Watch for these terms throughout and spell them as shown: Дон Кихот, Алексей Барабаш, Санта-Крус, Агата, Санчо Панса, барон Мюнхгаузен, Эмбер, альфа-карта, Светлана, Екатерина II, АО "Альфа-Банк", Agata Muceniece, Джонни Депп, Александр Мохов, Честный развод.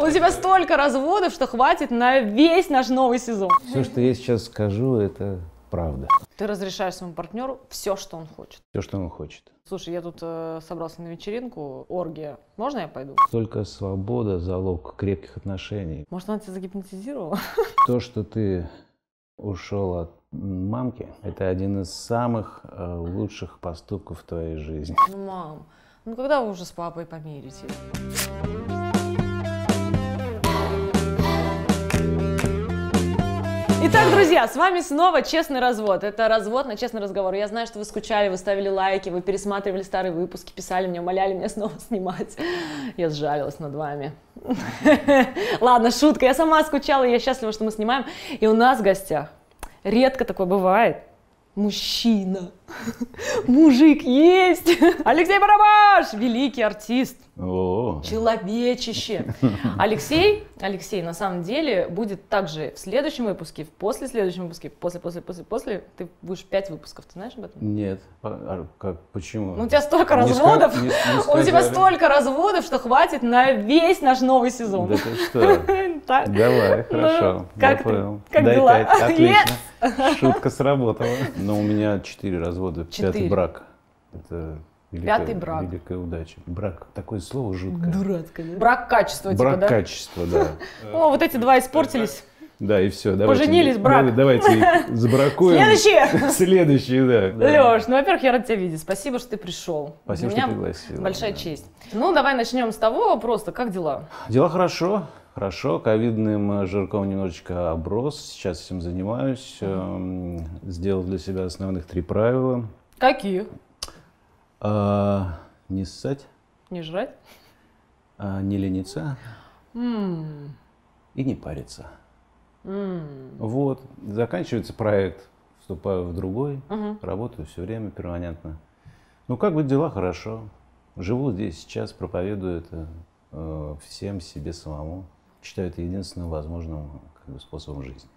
У тебя столько разводов, что хватит на весь наш новый сезон. Все, что я сейчас скажу, это правда. Ты разрешаешь своему партнеру все, что он хочет. Все, что он хочет. Слушай, я тут собрался на вечеринку, оргия. Можно я пойду? Только свобода — залог крепких отношений. Может, она тебя загипнотизировала? То, что ты ушел от мамки, это один из самых лучших поступков в твоей жизни. Ну, мам, ну когда вы уже с папой помиритесь? Итак, друзья, с вами снова «Честный развод». Это развод на честный разговор. Я знаю, что вы скучали, вы ставили лайки, вы пересматривали старые выпуски, писали мне, умоляли меня снова снимать. Я сжалилась над вами. Ладно, шутка. Я сама скучала, и я счастлива, что мы снимаем. И у нас в гостях, редко такое бывает, мужчина, мужик есть, Алексей Барабаш, великий артист, человечище. Алексей, на самом деле, будет также в следующем выпуске, в послеследующем выпуске, после. Ты будешь 5 выпусков, ты знаешь об этом? Нет. Почему? Ну, у тебя столько разводов, у тебя столько разводов, что хватит на весь наш новый сезон. Да ты что? Давай, хорошо. Как ты? Как дела? Отлично. Шутка сработала. Но у меня 4 развода, 5-й брак. Это великая, 5-й брак. Великая удача. Брак. Такое слово жуткое. Дурацкое. Да? Брак качества. Брак типа, да? Качества, да. О, вот эти два испортились. Да, и все. Поженились, брак. Давайте их забракуем. Следующие. Следующие, да. Леш, ну, во-первых, я рад тебя видеть. Спасибо, что ты пришел. Спасибо, что пригласил. Большая честь. Ну, давай начнем с того просто, как дела? Дела хорошо. Хорошо, ковидным жирком немножечко оброс, сейчас этим занимаюсь, сделал для себя основных 3 правила. Какие? Не ссать. Не жрать. Не лениться. И не париться. Вот, заканчивается проект, вступаю в другой, работаю все время перманентно. Ну, как бы дела, хорошо. Живу здесь, сейчас, проповедую это всем себе самому. Считаю это единственным возможным способом жизни.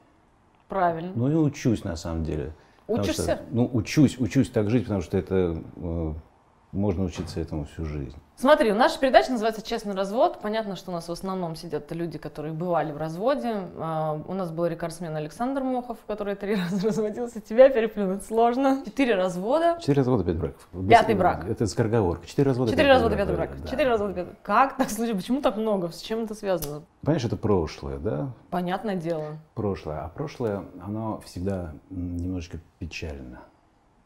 Правильно. Ну и учусь, на самом деле. Учишься? Что, ну, учусь так жить, потому что это можно учиться этому всю жизнь. Смотри, наша передача называется «Честный развод». Понятно, что у нас в основном сидят люди, которые бывали в разводе. У нас был рекордсмен Александр Мохов, который 3 раза разводился. Тебя переплюнуть сложно. 4 развода. 4 развода, 5 браков. 5-й брак. Это скороговорка. 4 развода, 5 браков. Да. 4 развода, 5 браков. Как так случилось? Почему так много? С чем это связано? Понимаешь, это прошлое, да? Понятное дело. Прошлое. А прошлое, оно всегда немножечко печально.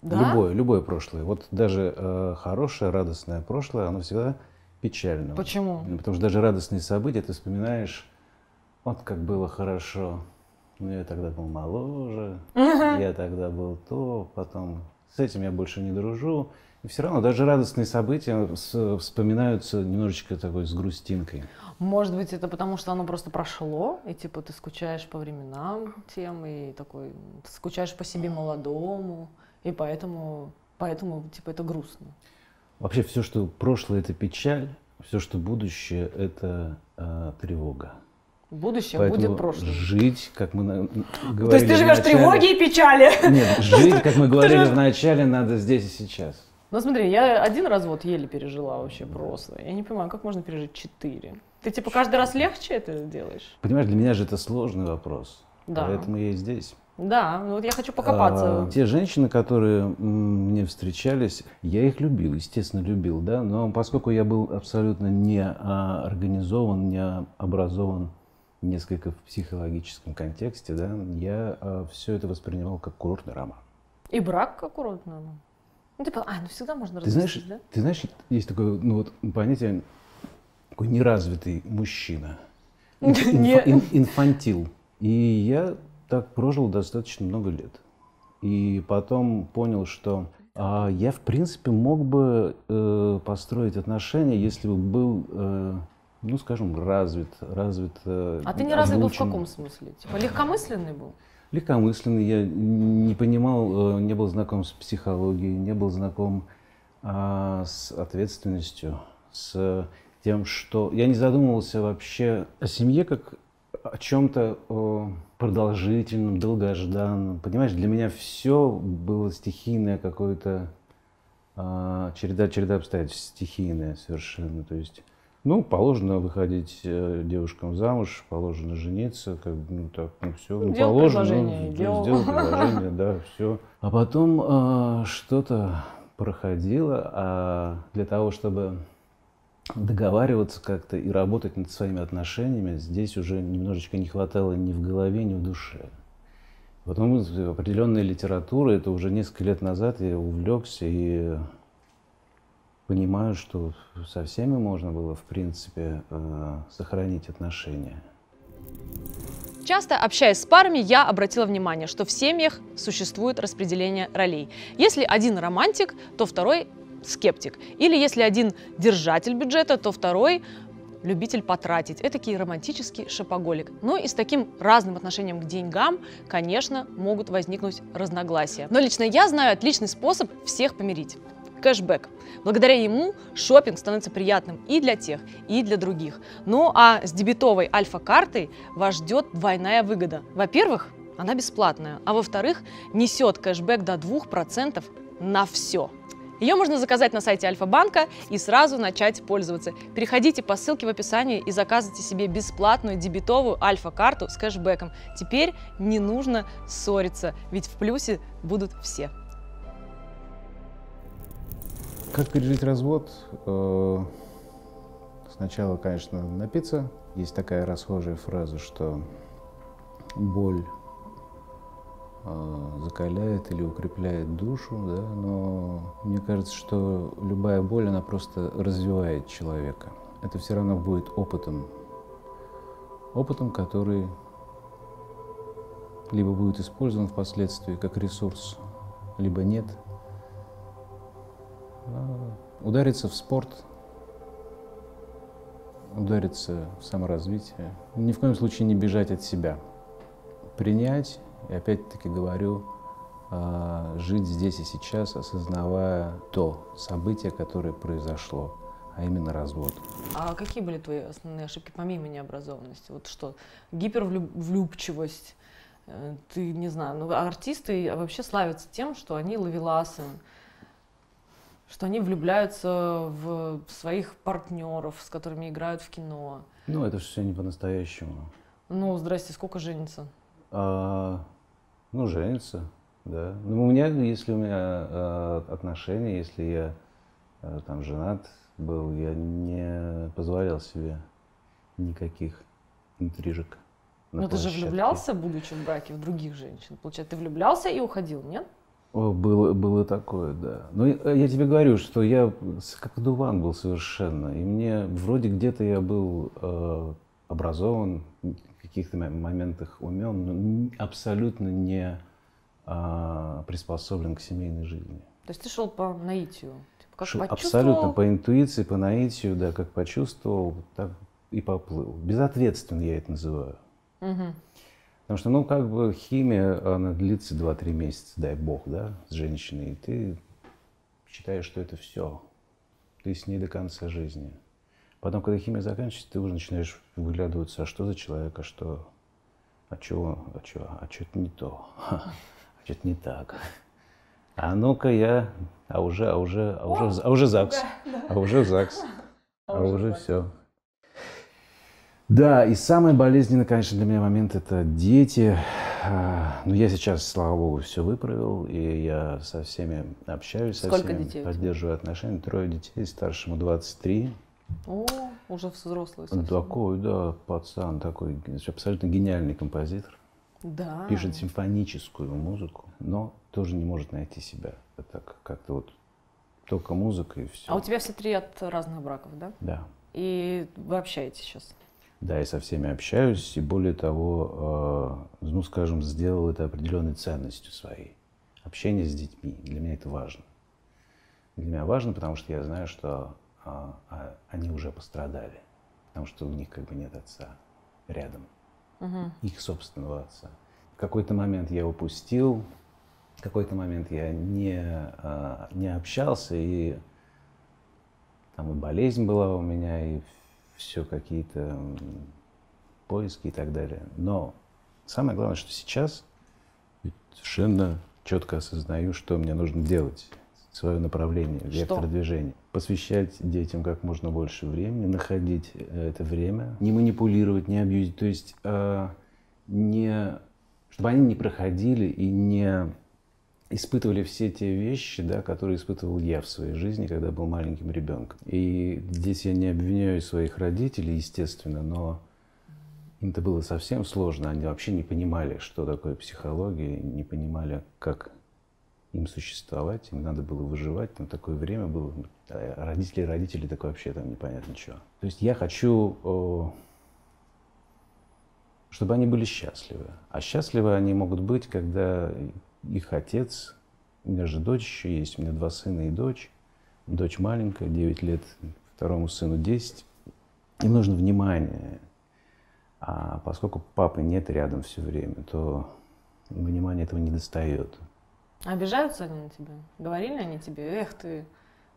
Да? Любое прошлое. Вот даже хорошее, радостное прошлое, оно всегда печально. Почему? Потому что даже радостные события ты вспоминаешь, вот как было хорошо. Ну, я тогда был моложе, я тогда был то, потом с этим я больше не дружу. И все равно даже радостные события вспоминаются немножечко такой с грустинкой. Может быть, это потому, что оно просто прошло, и типа ты скучаешь по временам тем, и такой, ты скучаешь по себе молодому. И поэтому, типа, это грустно. Вообще, все, что прошлое, это печаль, все, что будущее, это тревога. Будущее поэтому будет прошлое. Жить, как мы говорили. То есть ты живешь в тревоге и печали. Нет, жить, как мы говорили вначале, надо здесь и сейчас. Ну смотри, я 1 развод еле пережила вообще просто. Я не понимаю, как можно пережить 4. Ты типа каждый раз легче это делаешь? Понимаешь, для меня же это сложный вопрос. Да. Поэтому я и здесь. Да, ну вот я хочу покопаться. Те женщины, которые мне встречались, я их любил, естественно, любил, да, но поскольку я был абсолютно не организован, не образован несколько в психологическом контексте, да, я все это воспринимал как курортный роман. И брак как курортный роман. Ну типа, ну всегда можно развестись, да? Ты знаешь, есть такое, ну вот понятие, такой неразвитый мужчина, инфантил, и я так прожил достаточно много лет. И потом понял, что я, в принципе, мог бы построить отношения, если бы был, ну, скажем, развит. А ты не развит был в каком смысле? Типа легкомысленный был? Легкомысленный. Я не понимал, не был знаком с психологией, не был знаком с ответственностью, с тем, что... Я не задумывался вообще о семье как... о чем-то продолжительном, долгожданном. Понимаешь, для меня все было стихийное какое-то, череда обстоятельств, стихийная совершенно. То есть Ну, положено выходить девушкам замуж, положено жениться, как бы, ну так, ну все, ну положено, сделал предложение, да, все. А потом что-то проходило, а для того, чтобы договариваться как-то и работать над своими отношениями, здесь уже немножечко не хватало ни в голове, ни в душе. Потом определенная литература, это уже несколько лет назад я увлекся и понимаю, что со всеми можно было, в принципе, сохранить отношения. Часто, общаясь с парами, я обратила внимание, что в семьях существует распределение ролей. Если один романтик, то второй скептик. Или если один держатель бюджета, то второй любитель потратить. Этакий романтический шопоголик. Ну и с таким разным отношением к деньгам, конечно, могут возникнуть разногласия. Но лично я знаю отличный способ всех помирить. Кэшбэк. Благодаря ему шопинг становится приятным и для тех, и для других. Ну а с дебетовой альфа-картой вас ждет двойная выгода. Во-первых, она бесплатная, а во-вторых, несет кэшбэк до 2% на все. Ее можно заказать на сайте Альфа-банка и сразу начать пользоваться. Переходите по ссылке в описании и заказывайте себе бесплатную дебетовую альфа-карту с кэшбэком. Теперь не нужно ссориться, ведь в плюсе будут все. Как пережить развод? Сначала, конечно, напиться. Есть такая расхожая фраза, что боль закаляет или укрепляет душу, да? Но мне кажется, что любая боль, она просто развивает человека. Это все равно будет опытом. Опытом, который либо будет использован впоследствии как ресурс, либо нет. Удариться в спорт, удариться в саморазвитие. Ни в коем случае не бежать от себя. Принять. И опять-таки говорю, жить здесь и сейчас, осознавая то событие, которое произошло, а именно развод. А какие были твои основные ошибки, помимо необразованности? Вот что, гипервлюбчивость, ты, не знаю, ну, артисты вообще славятся тем, что они ловеласы, что они влюбляются в своих партнеров, с которыми играют в кино. Ну, это все не по-настоящему. Ну, здрасте, сколько женится? Ну, женится, да. Ну, у меня, если у меня отношения, если я там женат был, я не позволял себе никаких интрижек. Но ты же влюблялся, будучи в браке, в других женщин. Получается, ты влюблялся и уходил, нет? Было такое, да. Но я тебе говорю, что я как дуван был совершенно. И мне вроде где-то я был образован, в каких-то моментах умен, но абсолютно не приспособлен к семейной жизни. То есть ты шел по наитию? Типа, как шел абсолютно по интуиции, по наитию, да, как почувствовал, так и поплыл. Безответственно я это называю. Угу. Потому что, ну, как бы химия, она длится 2-3 месяца, дай бог, да, с женщиной, и ты считаешь, что это все. Ты с ней до конца жизни. Потом, когда химия заканчивается, ты уже начинаешь выглядываться, а что за человек, а что-то не то, а что-то не так. А ну-ка я, а уже ЗАГС, а уже ЗАГС, а уже все. Да, и самый болезненный, конечно, для меня момент – это дети. Но я сейчас, слава богу, все выправил, и я со всеми общаюсь, со всеми поддерживаю отношения. 3 детей, старшему 23. О, уже взрослый совсем. Такой, да, пацан, такой абсолютно гениальный композитор. Да. Пишет симфоническую музыку, но тоже не может найти себя. Это как-то вот только музыка и все. А у тебя все 3 от разных браков, да? Да. И вы общаетесь сейчас? Да, я со всеми общаюсь, и более того, ну, скажем, сделал это определенной ценностью своей. Общение с детьми, для меня это важно. Для меня важно, потому что я знаю, что они уже пострадали, потому что у них как бы нет отца рядом, их собственного отца. В какой-то момент я упустил, в какой-то момент я не общался, и там и болезнь была у меня, и все какие-то поиски и так далее. Но самое главное, что сейчас совершенно четко осознаю, что мне нужно делать свое направление, вектор движения. Посвящать детям как можно больше времени, находить это время, не манипулировать, не абьюзить, то есть чтобы они не проходили и не испытывали все те вещи, да, которые испытывал я в своей жизни, когда был маленьким ребенком. И здесь я не обвиняю своих родителей, естественно, но им-то было совсем сложно. Они вообще не понимали, что такое психология, не понимали, как им существовать, им надо было выживать, там такое время было. Родители, так вообще там непонятно чего. То есть я хочу, чтобы они были счастливы. А счастливы они могут быть, когда их отец, у меня же дочь еще есть, у меня два сына и дочь. Дочь маленькая, 9 лет, второму сыну 10. Им нужно внимание. А поскольку папы нет рядом все время, то внимания этого не достает. Обижаются они на тебя? Говорили они тебе: эх ты,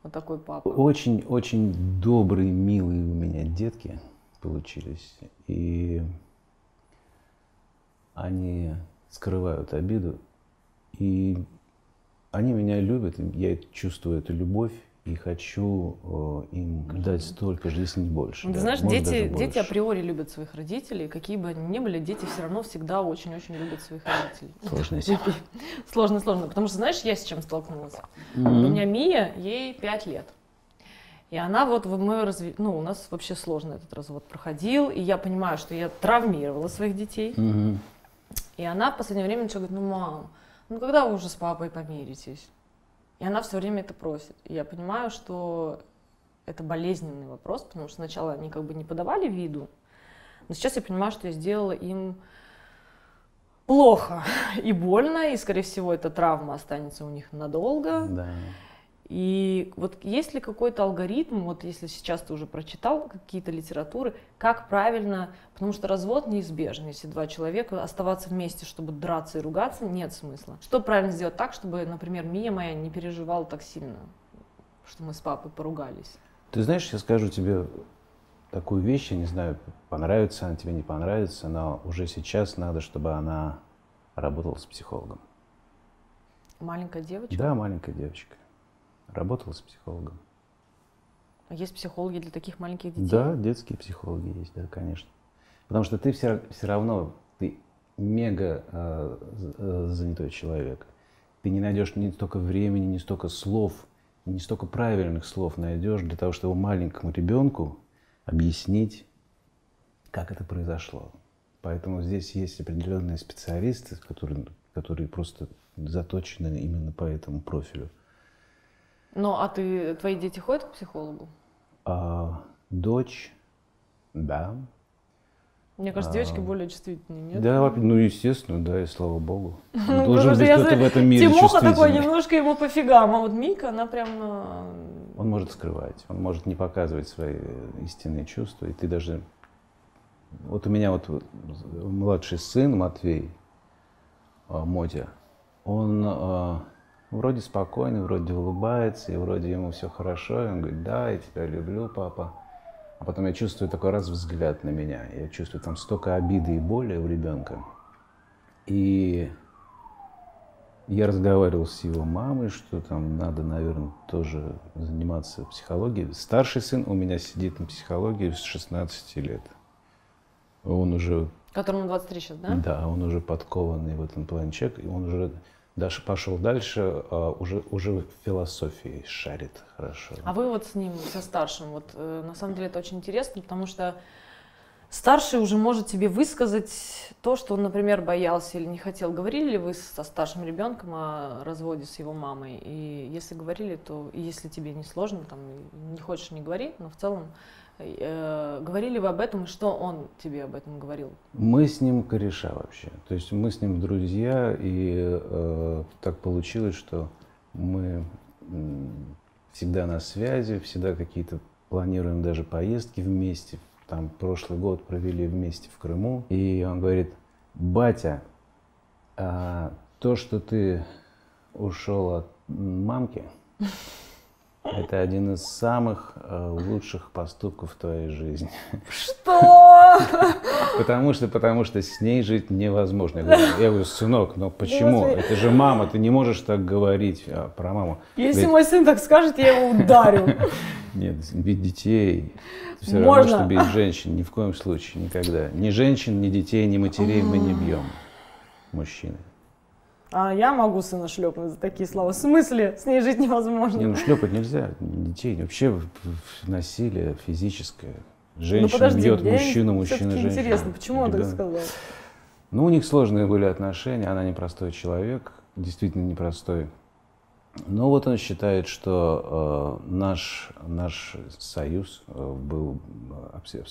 вот такой папа? Очень-очень добрые, милые у меня детки получились. И они скрывают обиду. И они меня любят, я чувствую эту любовь. И хочу им дать столько же, если не больше. Ты знаешь, дети априори любят своих родителей. Какие бы они ни были, дети все равно всегда очень-очень любят своих родителей. Сложно. Потому что, знаешь, я с чем столкнулась. У меня Мия, ей 5 лет. И она вот в мою у нас вообще сложно этот развод проходил. И я понимаю, что я травмировала своих детей. И она в последнее время говорит: ну, мам, ну когда вы уже с папой помиритесь? И она все время это просит. И я понимаю, что это болезненный вопрос, потому что сначала они как бы не подавали виду, но сейчас я понимаю, что я сделала им плохо и больно, и, скорее всего, эта травма останется у них надолго. Да. И вот есть ли какой-то алгоритм, вот если сейчас ты уже прочитал какие-то литературы, как правильно, потому что развод неизбежен, если два человека оставаться вместе, чтобы драться и ругаться, нет смысла. Что правильно сделать так, чтобы, например, Мия моя не переживала так сильно, что мы с папой поругались? Ты знаешь, я скажу тебе такую вещь, я не знаю, понравится она тебе, не понравится, но уже сейчас надо, чтобы она работала с психологом. Маленькая девочка? Да, маленькая девочка. Работала с психологом. А есть психологи для таких маленьких детей? Да, детские психологи есть, да, конечно. Потому что ты все равно, ты мега занятой человек. Ты не найдешь ни столько времени, ни столько слов, ни столько правильных слов найдешь для того, чтобы маленькому ребенку объяснить, как это произошло. Поэтому здесь есть определенные специалисты, которые просто заточены именно по этому профилю. Ну, а твои дети ходят к психологу? Дочь, да. Мне кажется, девочки более чувствительные, нет? Да, ну, естественно, да, и слава богу. Должен быть кто-то в этом мире чувствительный. Тимоха такой, немножко ему пофигам, а вот Мика, она прям... Он может скрывать, он может не показывать свои истинные чувства, и ты даже... Вот у меня вот младший сын Матвей, Мотя, он... Вроде спокойный, вроде улыбается, и вроде ему все хорошо. И он говорит: да, я тебя люблю, папа. А потом я чувствую такой раз взгляд на меня. Я чувствую там столько обиды и боли у ребенка. И я разговаривал с его мамой, что там надо, наверное, тоже заниматься психологией. Старший сын у меня сидит на психологии с 16 лет. Он уже... Которому 23 сейчас, да? Да, он уже подкованный в этом плане человек. И он уже... Даша пошел дальше, уже в философии шарит хорошо. А вы вот с ним, со старшим, вот на самом деле это очень интересно, потому что старший уже может тебе высказать то, что он, например, боялся или не хотел. Говорили ли вы со старшим ребенком о разводе с его мамой? И если говорили, то и если тебе не сложно, там, не хочешь, не говори, но в целом говорили вы об этом, и что он тебе об этом говорил? Мы с ним кореша вообще. То есть мы с ним друзья, и так получилось, что мы всегда на связи, всегда какие-то планируем даже поездки вместе. Там прошлый год провели вместе в Крыму. И он говорит: батя, то, что ты ушел от мамки, это один из самых лучших поступков в твоей жизни. Что? Потому что с ней жить невозможно. Я говорю, сынок, но почему? Это же мама, ты не можешь так говорить про маму. Если мой сын так скажет, я его ударю. Нет, бить детей все равно, что бить женщин. Ни в коем случае, никогда. Ни женщин, ни детей, ни матерей мы не бьем. Мужчины. А я могу сына шлепнуть за такие слова. В смысле? С ней жить невозможно. Не, ну шлепать нельзя. Детей. Вообще насилие физическое. Женщина бьет мужчину, мужчина женщину. Интересно, почему он так сказал? Ну, у них сложные были отношения. Она непростой человек. Действительно непростой. Но вот он считает, что наш союз был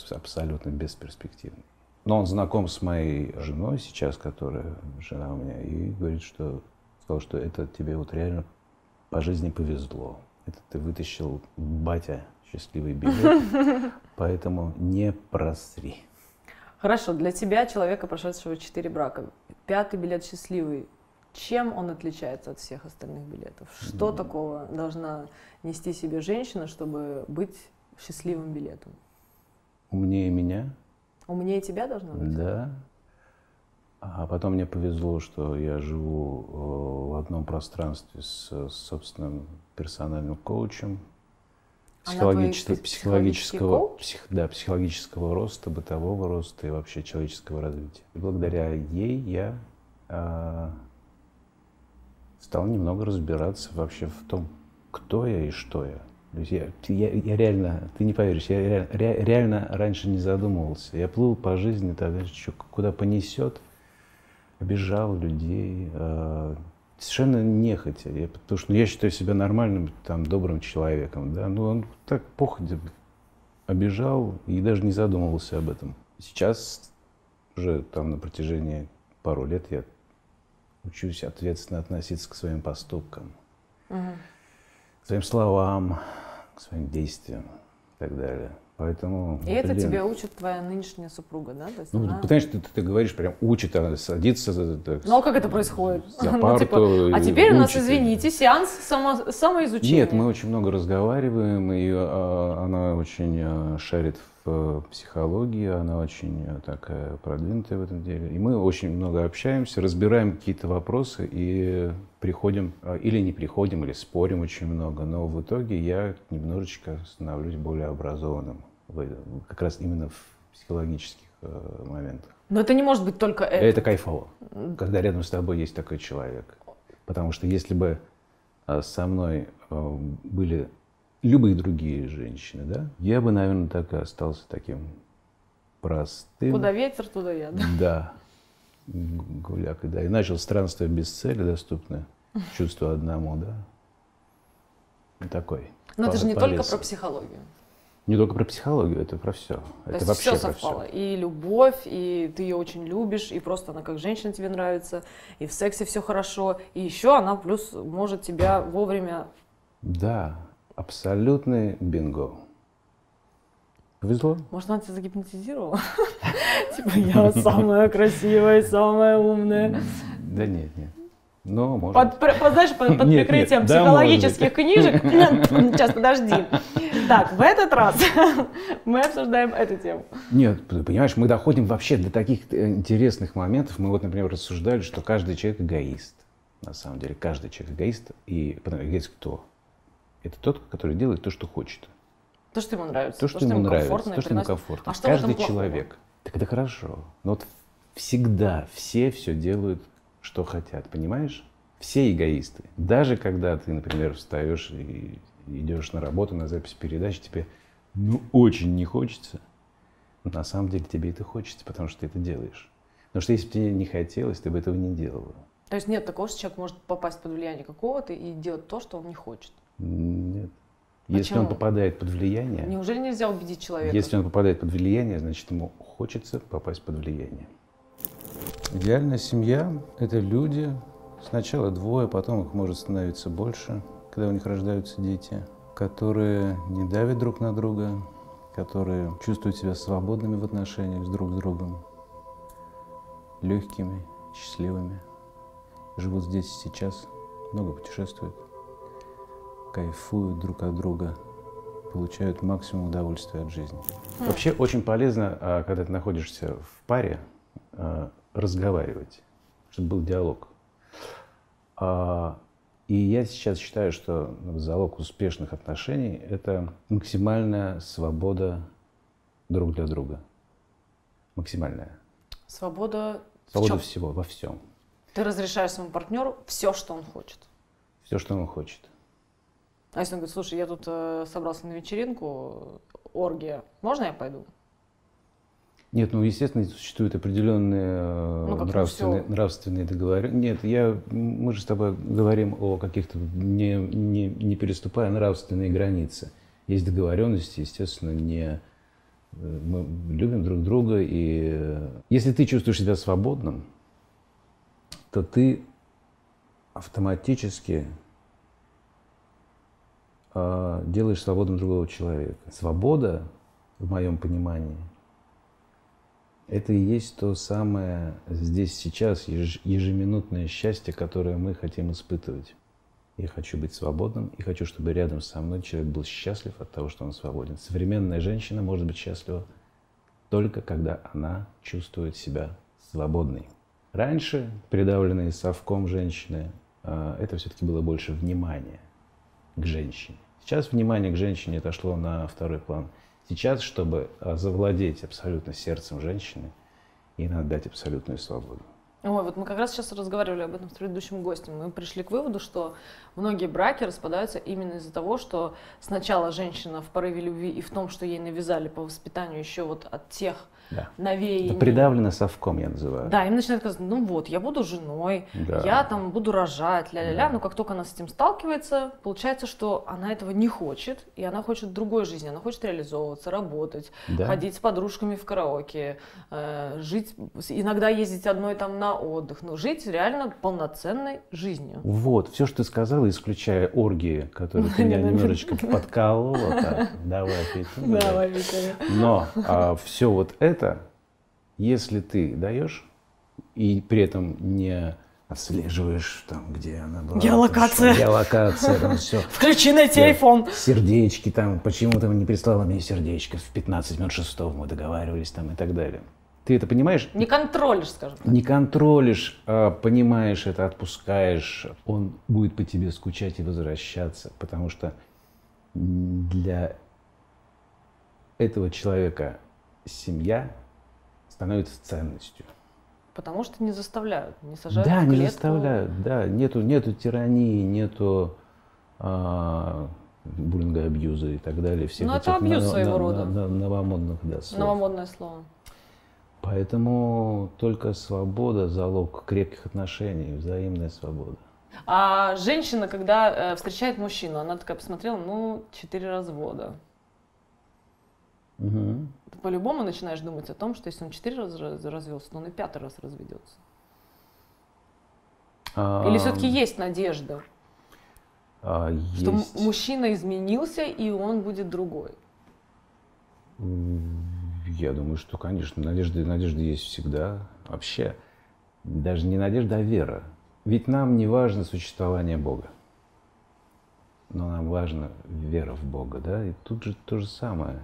абсолютно бесперспективным. Но он знаком с моей женой сейчас, которая жена у меня, и говорит, сказал, что это тебе вот реально по жизни повезло. Это ты вытащил, батя, счастливый билет, поэтому не просри. Хорошо, для тебя, человека, прошедшего 4 брака, 5-й билет счастливый. Чем он отличается от всех остальных билетов? Что такого должна нести себе женщина, чтобы быть счастливым билетом? Умнее меня. Умнее тебя должно быть? Да. А потом мне повезло, что я живу в одном пространстве с собственным персональным коучем. Психологического роста, бытового роста и вообще человеческого развития. И благодаря ей я стал немного разбираться вообще в том, кто я и что я. То есть я реально, ты не поверишь, я реально раньше не задумывался. Я плыл по жизни, тогда куда понесет, обижал людей, совершенно нехотя. Потому что я считаю себя нормальным, там, добрым человеком. Да? Но он так походя обижал и даже не задумывался об этом. Сейчас уже там на протяжении пару лет я учусь ответственно относиться к своим поступкам, к своим словам, к своим действиям и так далее. Поэтому, и это тебя учит твоя нынешняя супруга, да? То есть потому что ты говоришь, прям учит, она садится. Ну а как это происходит? За парту, ну, типа, а теперь у нас, извините, сеанс самоизучения. Нет, мы очень много разговариваем, и она очень шарит в психологии, она очень такая продвинутая в этом деле. И мы очень много общаемся, разбираем какие-то вопросы и приходим, или не приходим, или спорим очень много. Но в итоге я немножечко становлюсь более образованным. Как раз именно в психологических моментах. Но это не может быть только это. Это кайфово, когда рядом с тобой есть такой человек. Потому что если бы со мной были любые другие женщины, да, я бы, наверное, так и остался таким простым. Куда ветер, туда я. Да, гуляк, да. И начал странство без цели, доступное чувство одному, да. Такой. Но это же не только про психологию. Не только про психологию, это про все. Это вообще все совпало. И любовь, и ты ее очень любишь, и просто она как женщина тебе нравится, и в сексе все хорошо, и еще она плюс может тебя вовремя. Да, абсолютный бинго. Повезло? Может, она тебя загипнотизировала? Типа я самая красивая, самая умная. Да нет, нет. Но может. Знаешь, под прикрытием психологических книжек. Сейчас, подожди. Так, в этот раз мы обсуждаем эту тему. Нет, понимаешь, мы доходим вообще до таких интересных моментов. Мы вот, например, рассуждали, что каждый человек эгоист. На самом деле, каждый человек эгоист. И потом эгоист кто? Это тот, который делает то, что хочет. То, что ему нравится. То, что ему нравится, то, что ему комфортно. Каждый человек. Так это хорошо. Но вот всегда все делают, что хотят, понимаешь? Все эгоисты. Даже когда ты, например, встаешь и идешь на работу, на запись передач, тебе ну очень не хочется. Но на самом деле тебе это хочется, потому что ты это делаешь. Потому что если бы тебе не хотелось, ты бы этого не делала. То есть нет такого, что человек может попасть под влияние какого-то и делать то, что он не хочет? Нет. Почему? Если он попадает под влияние... Неужели нельзя убедить человека? Если он попадает под влияние, значит ему хочется попасть под влияние. Идеальная семья – это люди, сначала 2, потом их может становиться больше, когда у них рождаются дети, которые не давят друг на друга, которые чувствуют себя свободными в отношениях друг с другом, легкими, счастливыми, живут здесь и сейчас, много путешествуют, кайфуют друг от друга, получают максимум удовольствия от жизни. Вообще очень полезно, когда ты находишься в паре, разговаривать, чтобы был диалог. И я сейчас считаю, что залог успешных отношений – это максимальная свобода друг для друга. Максимальная. Свобода в чем? Свобода всего, во всем. Ты разрешаешь своему партнеру все, что он хочет? Все, что он хочет. А если он говорит: слушай, я тут собрался на вечеринку, оргия, можно я пойду? Нет, ну, естественно, существуют определенные нравственные договоренности. Нет, мы же с тобой говорим о каких-то, не переступая нравственные границы. Есть договоренности, естественно, мы любим друг друга. И если ты чувствуешь себя свободным, то ты автоматически делаешь свободным другого человека. Свобода, в моем понимании, это и есть то самое здесь сейчас ежеминутное счастье, которое мы хотим испытывать. Я хочу быть свободным и хочу, чтобы рядом со мной человек был счастлив от того, что он свободен. Современная женщина может быть счастлива только когда она чувствует себя свободной. Раньше придавленные совком женщины, это все-таки было больше внимания к женщине. Сейчас внимание к женщине отошло на второй план. Сейчас, чтобы завладеть абсолютно сердцем женщины, ей надо дать абсолютную свободу. Ой, вот мы как раз сейчас разговаривали об этом с предыдущим гостем. Мы пришли к выводу, что многие браки распадаются именно из-за того, что сначала женщина в порыве любви и в том, что ей навязали по воспитанию еще вот от тех навеяний. Да, придавлено совком, я называю. Да, им начинают казаться: ну вот, я буду женой, я там буду рожать, ля-ля-ля. Да. Но как только она с этим сталкивается, получается, что она этого не хочет, и она хочет другой жизни. Она хочет реализовываться, работать, ходить с подружками в караоке, жить, иногда ездить одной там на отдых, но жить реально полноценной жизнью. Вот, все, что ты сказала, исключая оргии, которые ты меня немножечко подколола. Давай, Витя. Но все вот это, если ты даешь и при этом не отслеживаешь там, где она была. Геолокация. Геолокация, там все. Включи на телефон. Сердечки там, почему ты не прислала мне сердечко в 15 минут 6-го, мы договаривались там и так далее. Ты это понимаешь? Не контролишь, скажем так. Не контролишь, понимаешь это, отпускаешь. Он будет по тебе скучать и возвращаться, потому что для этого человека семья становится ценностью. Потому что не заставляют, не сажают в клетку. Да, не заставляют, да. Нету тирании, нету буллинга, абьюза и так далее. Но это абьюз своего рода. Новомодных, слов. Новомодное слово. Поэтому только свобода – залог крепких отношений, взаимная свобода. А женщина, когда встречает мужчину, она такая посмотрела, ну, 4 развода. Угу. Ты по-любому начинаешь думать о том, что если он 4 раза развелся, то он и 5-й раз разведется. Или все-таки есть надежда, что мужчина изменился, и он будет другой? Я думаю, что, конечно, надежда есть всегда. Вообще, даже не надежда, а вера. Ведь нам не важно существование Бога, но нам важна вера в Бога, да? И тут же то же самое.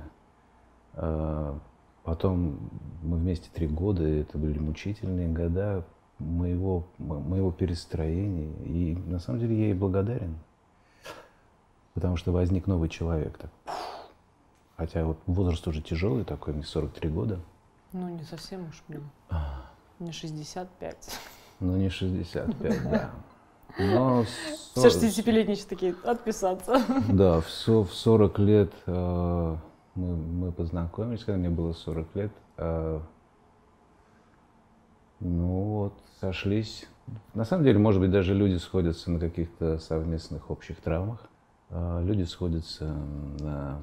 Потом мы вместе 3 года, это были мучительные года моего перестроения. И на самом деле я ей благодарен, потому что возник новый человек. Так. Хотя вот возраст уже тяжелый такой, мне 43 года. Ну, не совсем уж, блин. Не 65. Ну, не 65, да. Но... Все 65-летнички такие, отписаться. Да, в 40 лет мы познакомились, когда мне было 40 лет. Ну вот, сошлись. На самом деле, может быть, даже люди сходятся на каких-то совместных общих травмах. Люди сходятся на...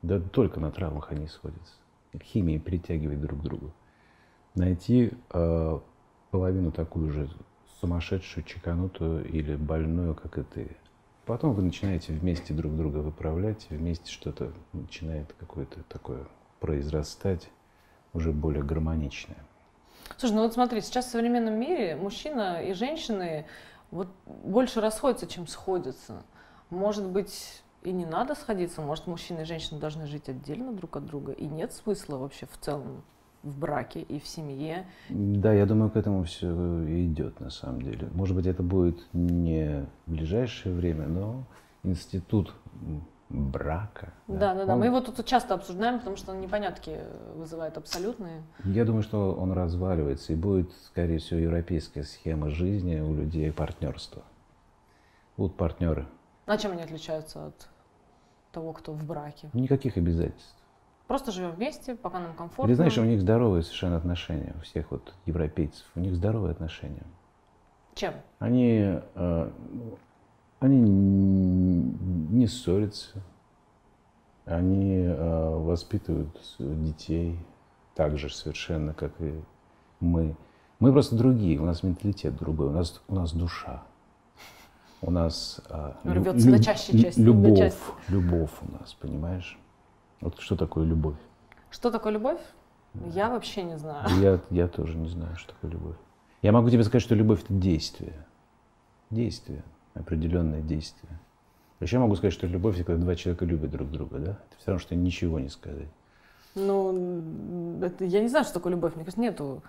Да только на травмах они сходятся. Химия притягивает друг к другу. Найти половину такую же сумасшедшую, чеканутую или больную, как и ты. Потом вы начинаете вместе друг друга выправлять, вместе что-то начинает какое-то такое произрастать, уже более гармоничное. Слушай, ну вот смотри, сейчас в современном мире мужчина и женщины вот больше расходятся, чем сходятся. Может быть... И не надо сходиться, может, мужчина и женщина должны жить отдельно друг от друга, и нет смысла вообще в целом в браке и в семье. Да, я думаю, к этому все идет на самом деле. Может быть, это будет не в ближайшее время, но институт брака. Да. Мы его тут часто обсуждаем, потому что непонятки вызывают абсолютные. Я думаю, что он разваливается, и будет, скорее всего, европейская схема жизни у людей партнерства. Будут партнеры. А чем они отличаются от того, кто в браке? Никаких обязательств. Просто живем вместе, пока нам комфортно. Ты знаешь, у них здоровые совершенно отношения, у всех вот европейцев, у них здоровые отношения. Чем? Они не ссорятся, они воспитывают детей так же совершенно, как и мы. Мы просто другие, у нас менталитет другой, у нас душа. У нас рвется на чаще часть. Любовь у нас, понимаешь? Вот что такое любовь? Что такое любовь? Да. Я вообще не знаю. Я тоже не знаю, что такое любовь. Я могу тебе сказать, что любовь — это действие. Действие. Определенное действие. Еще могу сказать, что любовь — это когда два человека любят друг друга, да? Это все равно, что ничего не сказать. Ну, это, я не знаю, что такое любовь. Мне кажется, нету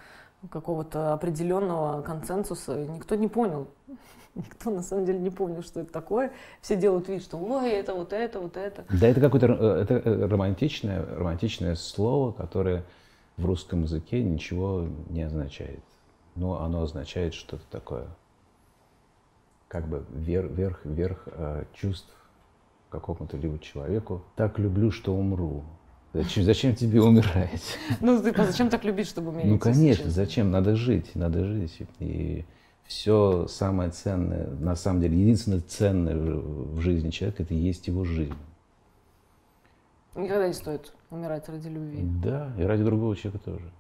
какого-то определенного консенсуса. Никто не понял. Никто на самом деле не понял, что это такое. Все делают вид, что ой, это вот это, вот это. Да, это какое-то романтичное слово, которое в русском языке ничего не означает. Но оно означает что-то такое. Как бы верх чувств какому-то либо человеку. Так люблю, что умру. Зачем тебе умирать? Ну, ты зачем так любить, чтобы умереть? Ну, конечно, сейчас? Зачем? Надо жить. И все самое ценное, на самом деле, единственное ценное в жизни человека — это и есть его жизнь. Никогда не стоит умирать ради любви. Да, и ради другого человека тоже.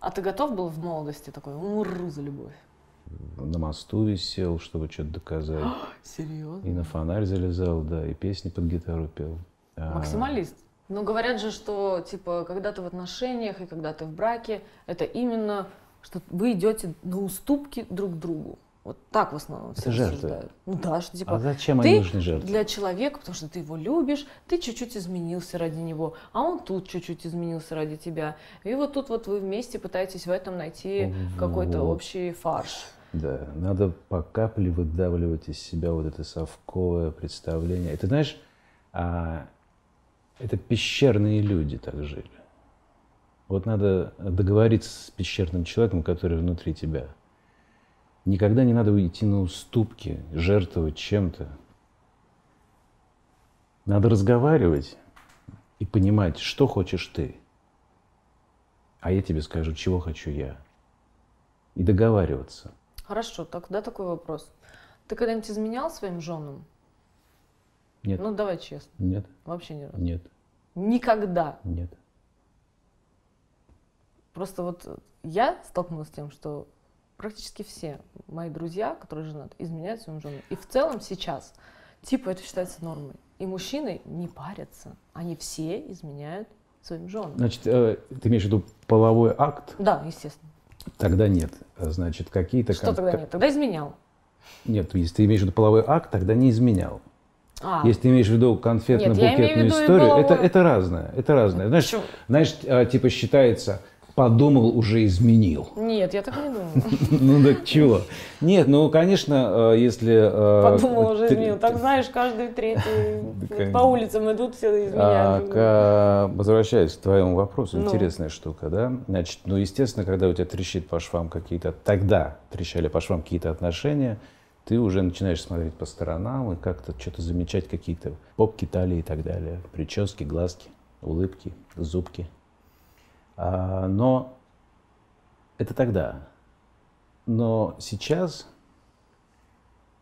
А ты готов был в молодости такой? Умру за любовь. На мосту висел, чтобы что-то доказать. Серьезно? И на фонарь залезал, да, и песни под гитару пел. Максималист. Но говорят же, что типа, когда ты в отношениях и когда ты в браке, это именно, что вы идете на уступки друг другу. Вот так в основном все рассуждают. Ну да, что типа. А зачем они нужны, жертвы? Для человека, потому что ты его любишь, ты чуть-чуть изменился ради него, а он тут чуть-чуть изменился ради тебя. И вот тут вот вы вместе пытаетесь в этом найти какой-то общий фарш. Да, надо по капле выдавливать из себя вот это совковое представление. Это, знаешь, это пещерные люди так жили. Вот надо договориться с пещерным человеком, который внутри тебя. Никогда не надо идти на уступки, жертвовать чем-то. Надо разговаривать и понимать, что хочешь ты. А я тебе скажу, чего хочу я. И договариваться. Хорошо, тогда такой вопрос. Ты когда-нибудь изменял своим женам? Нет. Ну, давай честно. Нет. Вообще ни разу? Нет. Никогда? Нет. Просто вот я столкнулась с тем, что практически все мои друзья, которые женаты, изменяют своим женам. И в целом сейчас, типа, это считается нормой. И мужчины не парятся. Они все изменяют своим женам. Значит, ты имеешь в виду половой акт? Да, естественно. Тогда нет. Значит, какие-то... Что тогда нет? Тогда изменял. Нет, если ты имеешь в виду половой акт, тогда не изменял. Если ты имеешь в виду конфетно-букетную историю, это разное. Знаешь, типа считается... Подумал, уже изменил. Нет, я так не думаю. Ну так чего? Нет, ну конечно, если... Подумал, уже изменил. Так знаешь, каждый третий по улицам идут, все изменяют. Возвращаясь к твоему вопросу, интересная штука, да? Значит, ну естественно, когда у тебя трещит по швам какие-то... Тогда трещали по швам какие-то отношения, ты уже начинаешь смотреть по сторонам и как-то что-то замечать, какие-то попки, талии и так далее. Прически, глазки, улыбки, зубки. Но это тогда. Но сейчас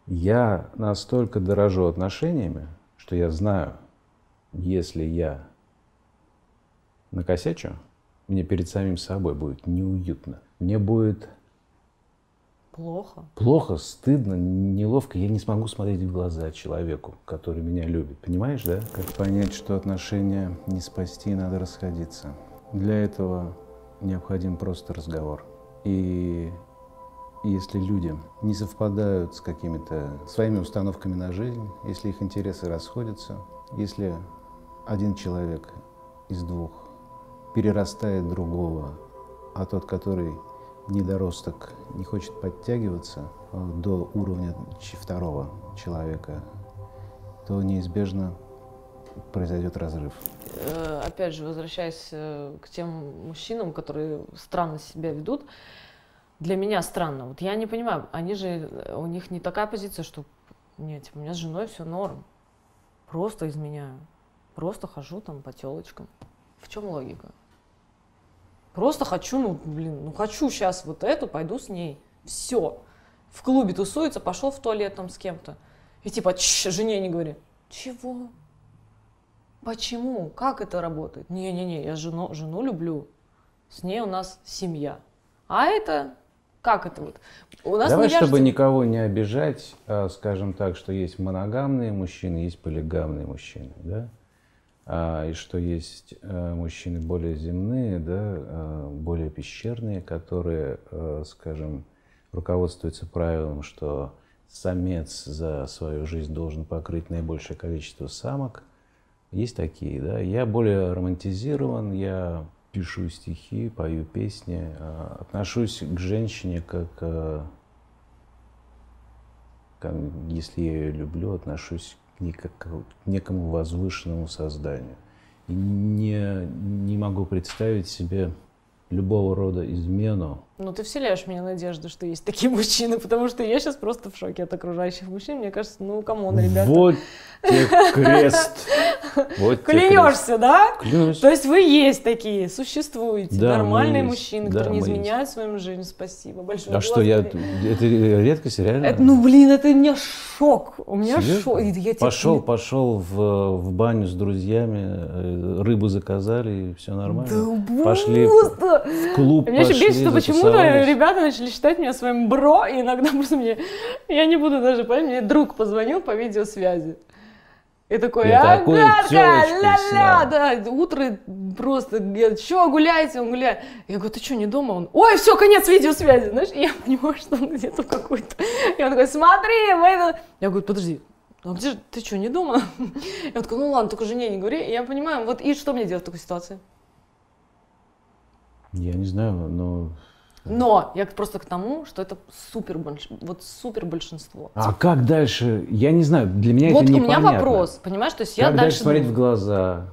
я настолько дорожу отношениями, что я знаю, если я накосячу, мне перед самим собой будет неуютно. Мне будет плохо, стыдно, неловко. Я не смогу смотреть в глаза человеку, который меня любит. Понимаешь, да? Как понять, что отношения не спасти, надо расходиться. Для этого необходим просто разговор. И Если люди не совпадают с какими-то своими установками на жизнь, если их интересы расходятся, если один человек из двух перерастает другого, а тот, который недоросток, не хочет подтягиваться до уровня второго человека, то неизбежно произойдет разрыв. Опять же, возвращаясь к тем мужчинам, которые странно себя ведут, для меня странно. Вот я не понимаю, они же, у них не такая позиция, что нет, типа, у меня с женой все норм. Просто изменяю. Просто хожу там по телочкам. В чем логика? Просто хочу, хочу сейчас вот эту, пойду с ней. Все. В клубе тусуется, пошел в туалет там с кем-то. И типа, жене не говори. Чего? Почему? Как это работает? Не-не-не, я жену люблю. С ней у нас семья. А это... Как это вот? У нас давай, чтобы никого не обижать, скажем так, что есть моногамные мужчины, есть полигамные мужчины, да? И что есть мужчины более земные, да, более пещерные, которые, скажем, руководствуются правилом, что самец за свою жизнь должен покрыть наибольшее количество самок. Есть такие, да? Я более романтизирован, я пишу стихи, пою песни, отношусь к женщине как если я ее люблю, отношусь к ней как к некому возвышенному созданию. И не могу представить себе любого рода измену. Ну ты вселяешь в меня надежду, что есть такие мужчины, потому что я сейчас просто в шоке от окружающих мужчин. Мне кажется, ну камон, ребята. Вот тебе крест. Вот клянешься, да? Клянусь. То есть вы есть такие, существуете, да, нормальные мужчины, да, которые не изменяют своим жизнь. Спасибо большое. А что я? Это редкость, реально? Это, ну блин, это у меня шок. У меня шок. Я пошел в баню с друзьями, рыбу заказали, и все нормально. Да, пошли в клуб. Меня еще бесит, что почему-то ребята начали считать меня своим бро, и иногда просто мне, я не буду даже понять, мне друг позвонил по видеосвязи. И такой, да, утро просто, что гуляете, он гуляет. Я говорю, ты что, не дома? Он, ой, все, конец видеосвязи, знаешь, и я понимаю, что он где-то какой-то. И он такой, смотри, мы... Я говорю, подожди, а где же, ты что, не дома? Я такой, ну ладно, только жене не говори. И я понимаю, вот и что мне делать в такой ситуации? Я не знаю, но... Но я просто к тому, что это супер, вот супер большинство. А как дальше? Я не знаю, для меня вот это непонятно. Вот у меня вопрос, понимаешь? То есть я как дальше смотреть в глаза,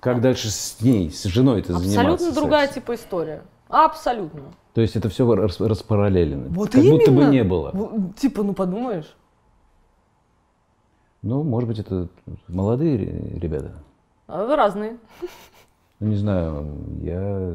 как дальше с ней, с женой это заниматься? Абсолютно другая типа история. Абсолютно. То есть это все распараллелено. Вот как именно. Будто бы не было. Типа, ну подумаешь. Ну, может быть, это молодые ребята. Разные. Ну, не знаю, я...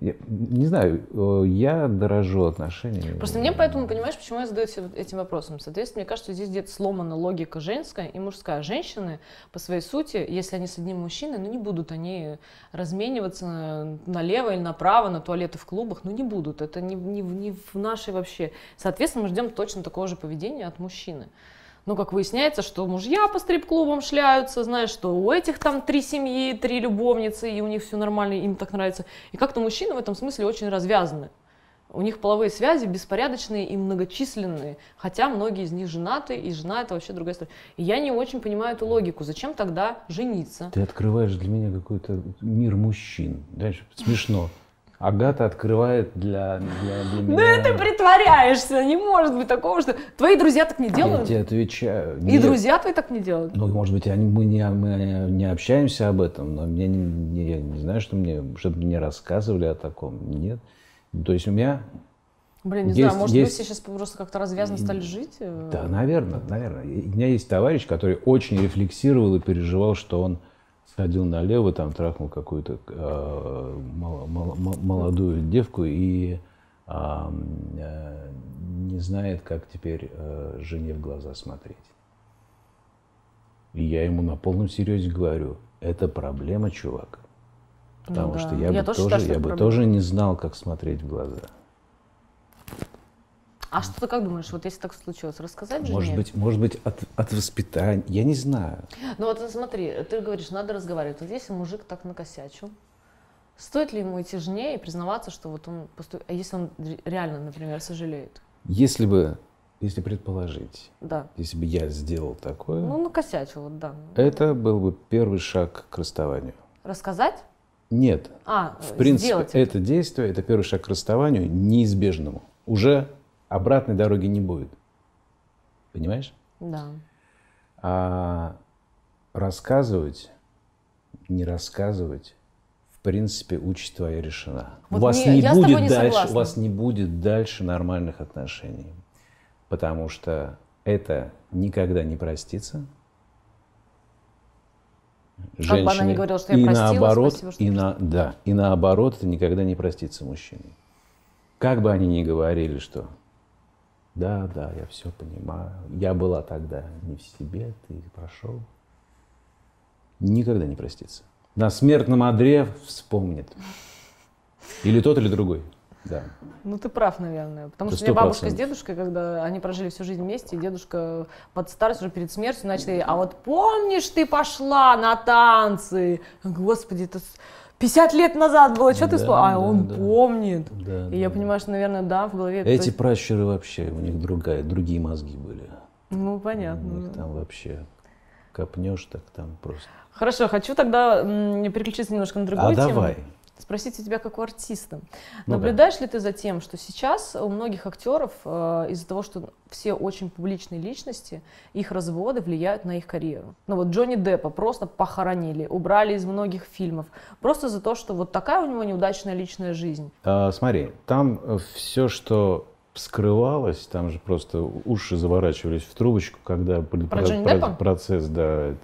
Я не знаю, я дорожу отношениями. Просто мне поэтому, понимаешь, почему я задаюсь этим вопросом. Соответственно, мне кажется, здесь где-то сломана логика женская и мужская. Женщины, по своей сути, если они с одним мужчиной, ну не будут они размениваться налево или направо, на туалеты в клубах, ну не будут. Это не в нашей вообще. Соответственно, мы ждем точно такого же поведения от мужчины. Но, как выясняется, что мужья по стрип-клубам шляются, знаешь, что у этих там 3 семьи, 3 любовницы, и у них все нормально, им так нравится. И как-то мужчины в этом смысле очень развязаны. У них половые связи беспорядочные и многочисленные, хотя многие из них женаты, и жена это вообще другая история. И я не очень понимаю эту логику. Зачем тогда жениться? Ты открываешь для меня какой-то мир мужчин. Дальше смешно. Агата открывает для меня... Ну, ты притворяешься, не может быть такого, что... Твои друзья так не делают? Я тебе отвечаю. Нет. И друзья твои так не делают? Ну, может быть, мы не общаемся об этом, но я не знаю, чтобы мне рассказывали о таком. Нет. То есть у меня... Блин, не знаю, может, вы все сейчас просто как-то развязно стали жить? Да, наверное. У меня есть товарищ, который очень рефлексировал и переживал, что он... Сходил налево, там трахнул какую-то молодую девку и не знает, как теперь жене в глаза смотреть. И я ему на полном серьезе говорю, это проблема, чувак. Потому что я бы тоже не знал, как смотреть в глаза. А что ты как думаешь, вот если так случилось, рассказать жене? Может быть от воспитания, я не знаю. Ну вот смотри, ты говоришь, надо разговаривать. Вот если мужик так накосячил, Стоит ли ему идти жене и признаваться, что вот он поступил, а если он реально, например, сожалеет? Если предположить, да. Если бы я сделал такое, ну накосячил, да. Это был бы первый шаг к расставанию. Рассказать? Нет. В принципе, это действие, это первый шаг к расставанию неизбежному. Уже обратной дороги не будет. Понимаешь? Да. А рассказывать, не рассказывать, в принципе, участь твоя решена. Вот у вас не будет дальше нормальных отношений, потому что это никогда не простится. Женщине, как бы она не говорила, что я простила, наоборот, спасибо, что и наоборот, это никогда не простится мужчине. Как бы они ни говорили, что да, я все понимаю, я была тогда не в себе, ты прошел. Никогда не простится. На смертном одре вспомнит. Или тот, или другой. Да. Ну ты прав, наверное, потому что у меня бабушка с дедушкой, когда они прожили всю жизнь вместе, и дедушка под старость уже перед смертью начали: а вот помнишь, ты пошла на танцы? Господи, это 50 лет назад было, что да, ты вспомнил? Он помнит. Да, и я понимаю, что, наверное, да, в голове... Эти пращуры вообще, у них другие мозги были. Ну понятно. У них там вообще копнешь так там просто. Хорошо, хочу тогда переключиться немножко на другую тему. Давай. Спросить у тебя как у артиста. Наблюдаешь ли ты за тем, что сейчас у многих актеров из-за того, что все очень публичные личности, их разводы влияют на их карьеру? Ну вот Джонни Деппа просто похоронили, убрали из многих фильмов. Просто за то, что вот такая у него неудачная личная жизнь. Смотри, там все, что вскрывалось, там же просто уши заворачивались в трубочку, когда процесс, да,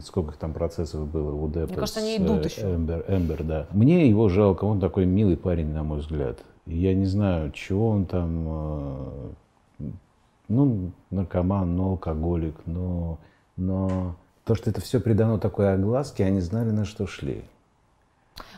сколько там процессов было у Деппа. Мне кажется, они идут еще. Эмбер, да. Мне его жалко, он такой милый парень, на мой взгляд. Я не знаю, чего он там, ну, наркоман, но алкоголик, но то, что это все придано такой огласке, они знали, на что шли.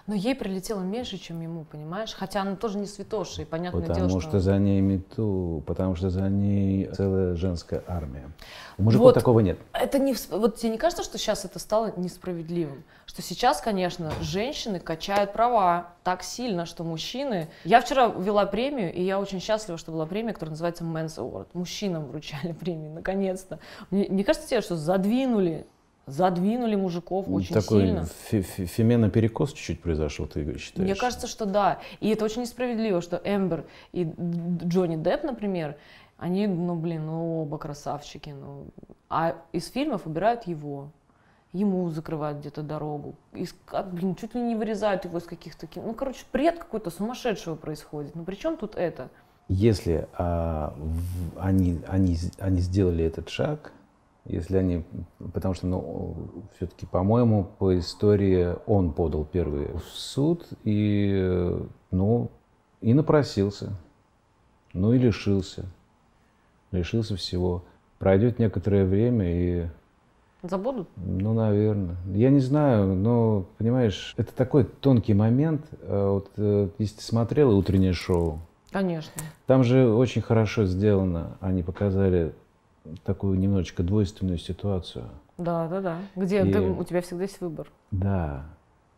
Но ей прилетело меньше, чем ему, понимаешь? Хотя она тоже не святоша, и понятное дело, что... Потому что за ней мету, потому что за ней целая женская армия. У мужиков вот, такого нет. Это не... Вот тебе не кажется, что сейчас это стало несправедливым? Что сейчас, конечно, женщины качают права так сильно, что мужчины... Я вчера вела премию, и я очень счастлива, что была премия, которая называется Men's Award. Мужчинам вручали премию, наконец-то. Не кажется тебе, что задвинули мужиков очень сильно. Такой феминный перекос чуть-чуть произошел, ты считаешь? Мне кажется, что да. И это очень несправедливо, что Эмбер и Джонни Депп, например, они, оба красавчики. А из фильмов убирают его. Ему закрывают где-то дорогу. Чуть ли не вырезают его из каких-то... бред какой-то сумасшедшего происходит. При чем тут это? Если они сделали этот шаг... Потому что, все-таки, по-моему, по истории он подал первый в суд и напросился, и лишился. Лишился всего. Пройдет некоторое время и... Забудут? Наверное. Я не знаю, но, понимаешь, это такой тонкий момент. Вот, если ты смотрела утреннее шоу... Конечно. Там же очень хорошо сделано. Они показали... такую немножечко двойственную ситуацию. Да. Где у тебя всегда есть выбор. Да.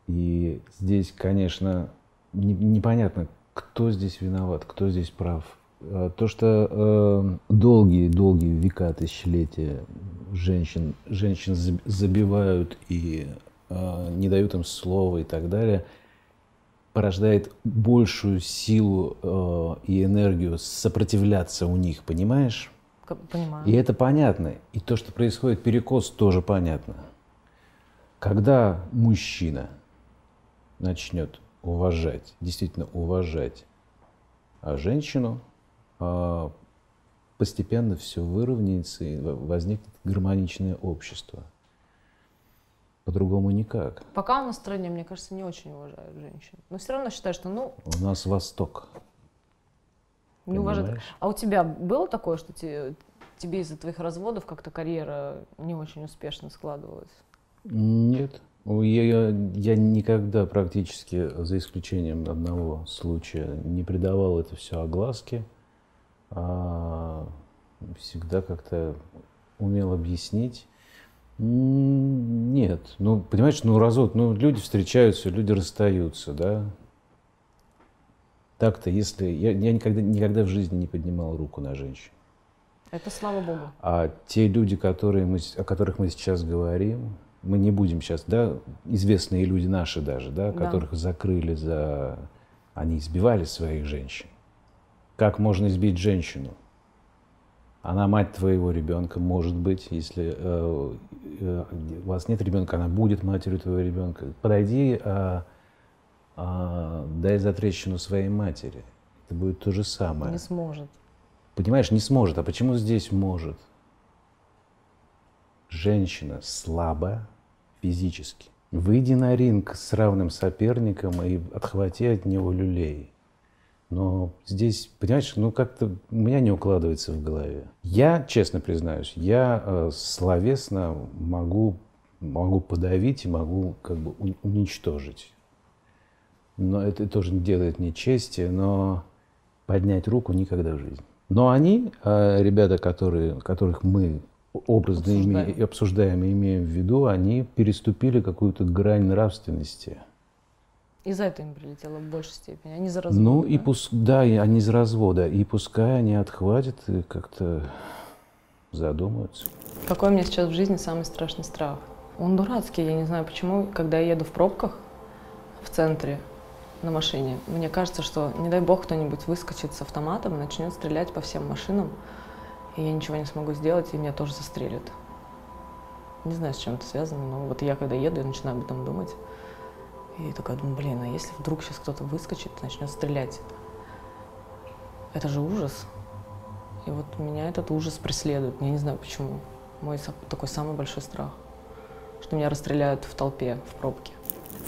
И здесь, конечно, непонятно, кто здесь виноват, кто здесь прав. То, что долгие века, тысячелетия женщин забивают и не дают им слова и так далее, порождает большую силу и энергию сопротивляться у них, понимаешь? Понимаю. И это понятно. И то, что происходит перекос, тоже понятно. Когда мужчина начнет уважать, действительно уважать женщину, постепенно все выровняется и возникнет гармоничное общество. По-другому никак. Пока у нас в стране, мне кажется, не очень уважают женщин. Но все равно считаю, что У нас Восток. Не уважает. А у тебя было такое, что тебе из-за твоих разводов как-то карьера не очень успешно складывалась? Нет. Я никогда практически, за исключением одного случая, не придавал это все огласке. Всегда как-то умел объяснить. Нет, ну понимаешь, ну развод, ну люди встречаются, люди расстаются, да. Так-то, если я никогда в жизни не поднимал руку на женщин. Это слава богу. А те люди, о которых мы сейчас говорим, мы не будем сейчас, да, известные люди наши даже, да, которых закрыли за, они избивали своих женщин. Как можно избить женщину? Она мать твоего ребенка, может быть, если у вас нет ребенка, она будет матерью твоего ребенка. Подойди, дай затрещину своей матери. Это будет то же самое. Не сможет. Понимаешь, не сможет. А почему здесь может? Женщина слаба физически. Выйди на ринг с равным соперником и отхвати от него люлей. Но здесь, понимаешь, ну как-то у меня не укладывается в голове. Я, честно признаюсь, я словесно могу подавить и могу как бы уничтожить. Но это тоже не делает мне чести, но поднять руку никогда в жизни. Но они, ребята, которых мы образно обсуждаем и имеем в виду, они переступили какую-то грань нравственности. И за это им прилетело в большей степени. Они за развод. Ну, да? Они за развода. И пускай они отхватят и как-то задумаются. Какой у меня сейчас в жизни самый страшный страх? Он дурацкий, я не знаю почему. Когда я еду в пробках в центре на машине, мне кажется, что, не дай бог, кто-нибудь выскочит с автоматом и начнет стрелять по всем машинам. И я ничего не смогу сделать, и меня тоже застрелят. Не знаю, с чем это связано, но вот я, когда еду, я начинаю об этом думать. И такая думаю, блин, а если вдруг сейчас кто-то выскочит и начнет стрелять? Это же ужас. И вот меня этот ужас преследует. Я не знаю почему. Мой такой самый большой страх. Что меня расстреляют в толпе, в пробке.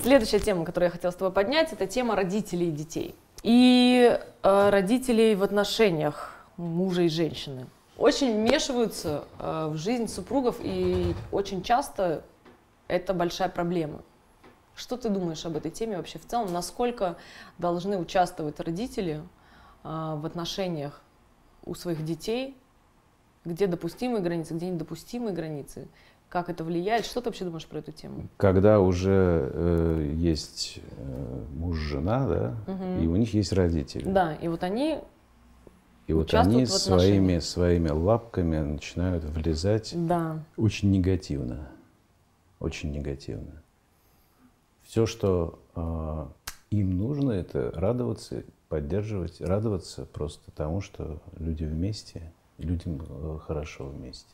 Следующая тема, которую я хотела с тобой поднять, это тема родителей и детей. И родителей в отношениях мужа и женщины. Очень вмешиваются в жизнь супругов, и очень часто это большая проблема. Что ты думаешь об этой теме вообще в целом? Насколько должны участвовать родители в отношениях у своих детей? Где допустимые границы, где недопустимые границы? Как это влияет? Что ты вообще думаешь про эту тему? Когда уже есть муж-жена, да, и у них есть родители. Да, и вот они своими лапками начинают влезать очень негативно. Очень негативно. Все, что им нужно, это радоваться, поддерживать, радоваться просто тому, что люди вместе, людям хорошо вместе.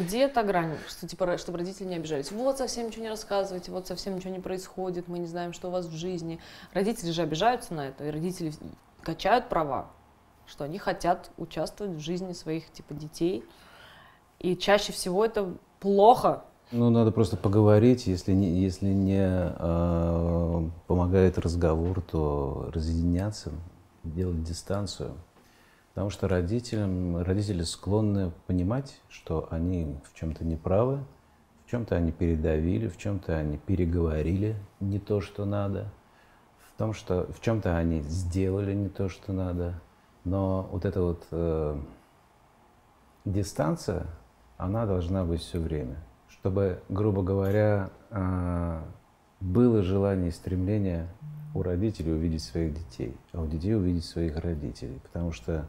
Где эта грань, что, типа, чтобы родители не обижались? Вот совсем ничего не рассказывайте, вот совсем ничего не происходит, мы не знаем, что у вас в жизни. Родители же обижаются на это, и родители качают права, что они хотят участвовать в жизни своих типа детей. И чаще всего это плохо. Ну, надо просто поговорить, если не помогает разговор, то разъединяться, делать дистанцию. Потому что родители склонны понимать, что они в чем-то неправы, в чем-то они передавили, в чем-то они переговорили не то, что надо, в чем-то они сделали не то, что надо. Но вот эта вот дистанция, она должна быть все время. Чтобы, грубо говоря, было желание и стремление у родителей увидеть своих детей, а у детей увидеть своих родителей. Потому что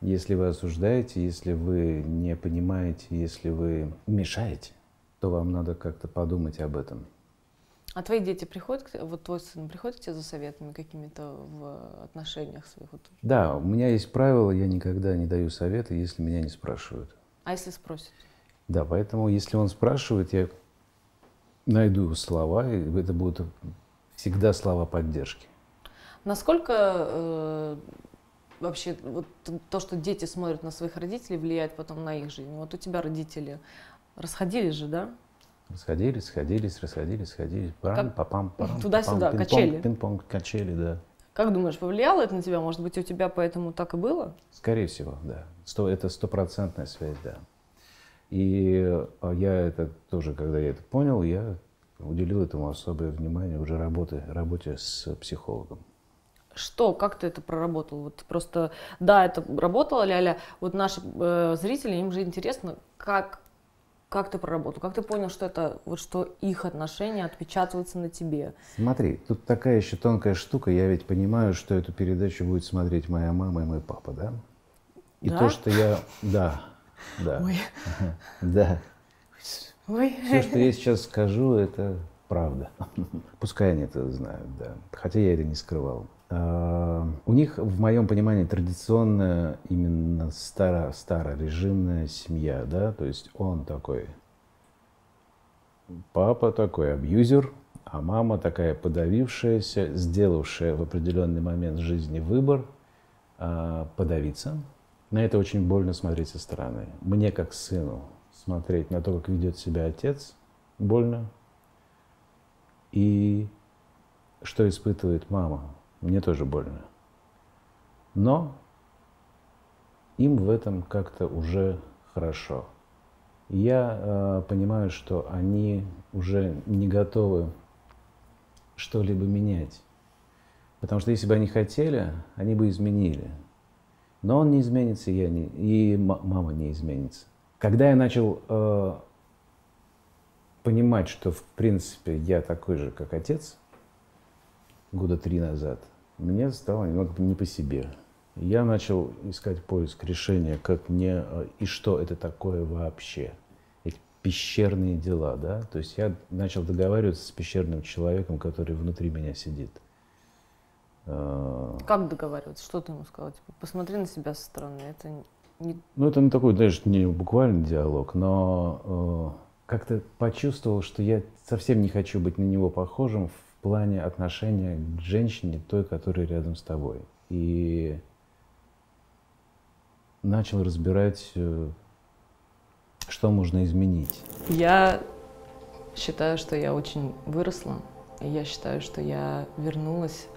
если вы осуждаете, если вы не понимаете, если вы мешаете, то вам надо как-то подумать об этом. А твои дети приходят, вот твой сын приходит к тебе за советами какими-то в отношениях своих? Да, у меня есть правило, я никогда не даю советы, если меня не спрашивают. А если спросят? Да, поэтому, если он спрашивает, я найду слова, и это будут всегда слова поддержки. Насколько вообще вот, то, что дети смотрят на своих родителей, влияет потом на их жизнь? Вот у тебя родители расходились же, да? Расходились, сходились, расходились, сходились. Туда-сюда, качели. Пинг-понг, качели, да. Как думаешь, повлияло это на тебя? Может быть, у тебя поэтому так и было? Скорее всего, да. Это стопроцентная связь, да. И я это тоже, когда я это понял, я уделил этому особое внимание уже работе с психологом. Что? Как ты это проработал? Вот просто, да, это работало, ля-ля. Вот наши зрители, им же интересно, как Как ты проработал? Как ты понял, что это вот что их отношения отпечатываются на тебе? Смотри, тут такая еще тонкая штука. Я ведь понимаю, что эту передачу будет смотреть моя мама и мой папа, да? И да? То, что я... Да. Да. Ой. Да. Ой. Все, что я сейчас скажу, это правда. Пускай они это знают, да. Хотя я это не скрывал. У них, в моем понимании, традиционная именно старорежимная семья, да, то есть он такой, папа такой абьюзер, а мама такая подавившаяся, сделавшая в определенный момент жизни выбор подавиться. На это очень больно смотреть со стороны. Мне, как сыну, смотреть на то, как ведет себя отец, больно. И что испытывает мама. Мне тоже больно. Но им в этом как-то уже хорошо. Я понимаю, что они уже не готовы что-либо менять. Потому что если бы они хотели, они бы изменили. Но он не изменится, я не, и мама не изменится. Когда я начал понимать, что в принципе я такой же, как отец, года 3 назад, мне стало немного не по себе. Я начал искать поиск решения, как мне и что это такое вообще. Эти пещерные дела, да? То есть я начал договариваться с пещерным человеком, который внутри меня сидит. Как договариваться? Что ты ему сказал? Типа, посмотри на себя со стороны. Это не... Ну, это не такой, знаешь, не буквальный диалог, но как-то почувствовал, что я совсем не хочу быть на него похожим в плане отношения к женщине, той, которая рядом с тобой. И начал разбирать, что можно изменить. Я считаю, что я очень выросла. И я считаю, что я вернулась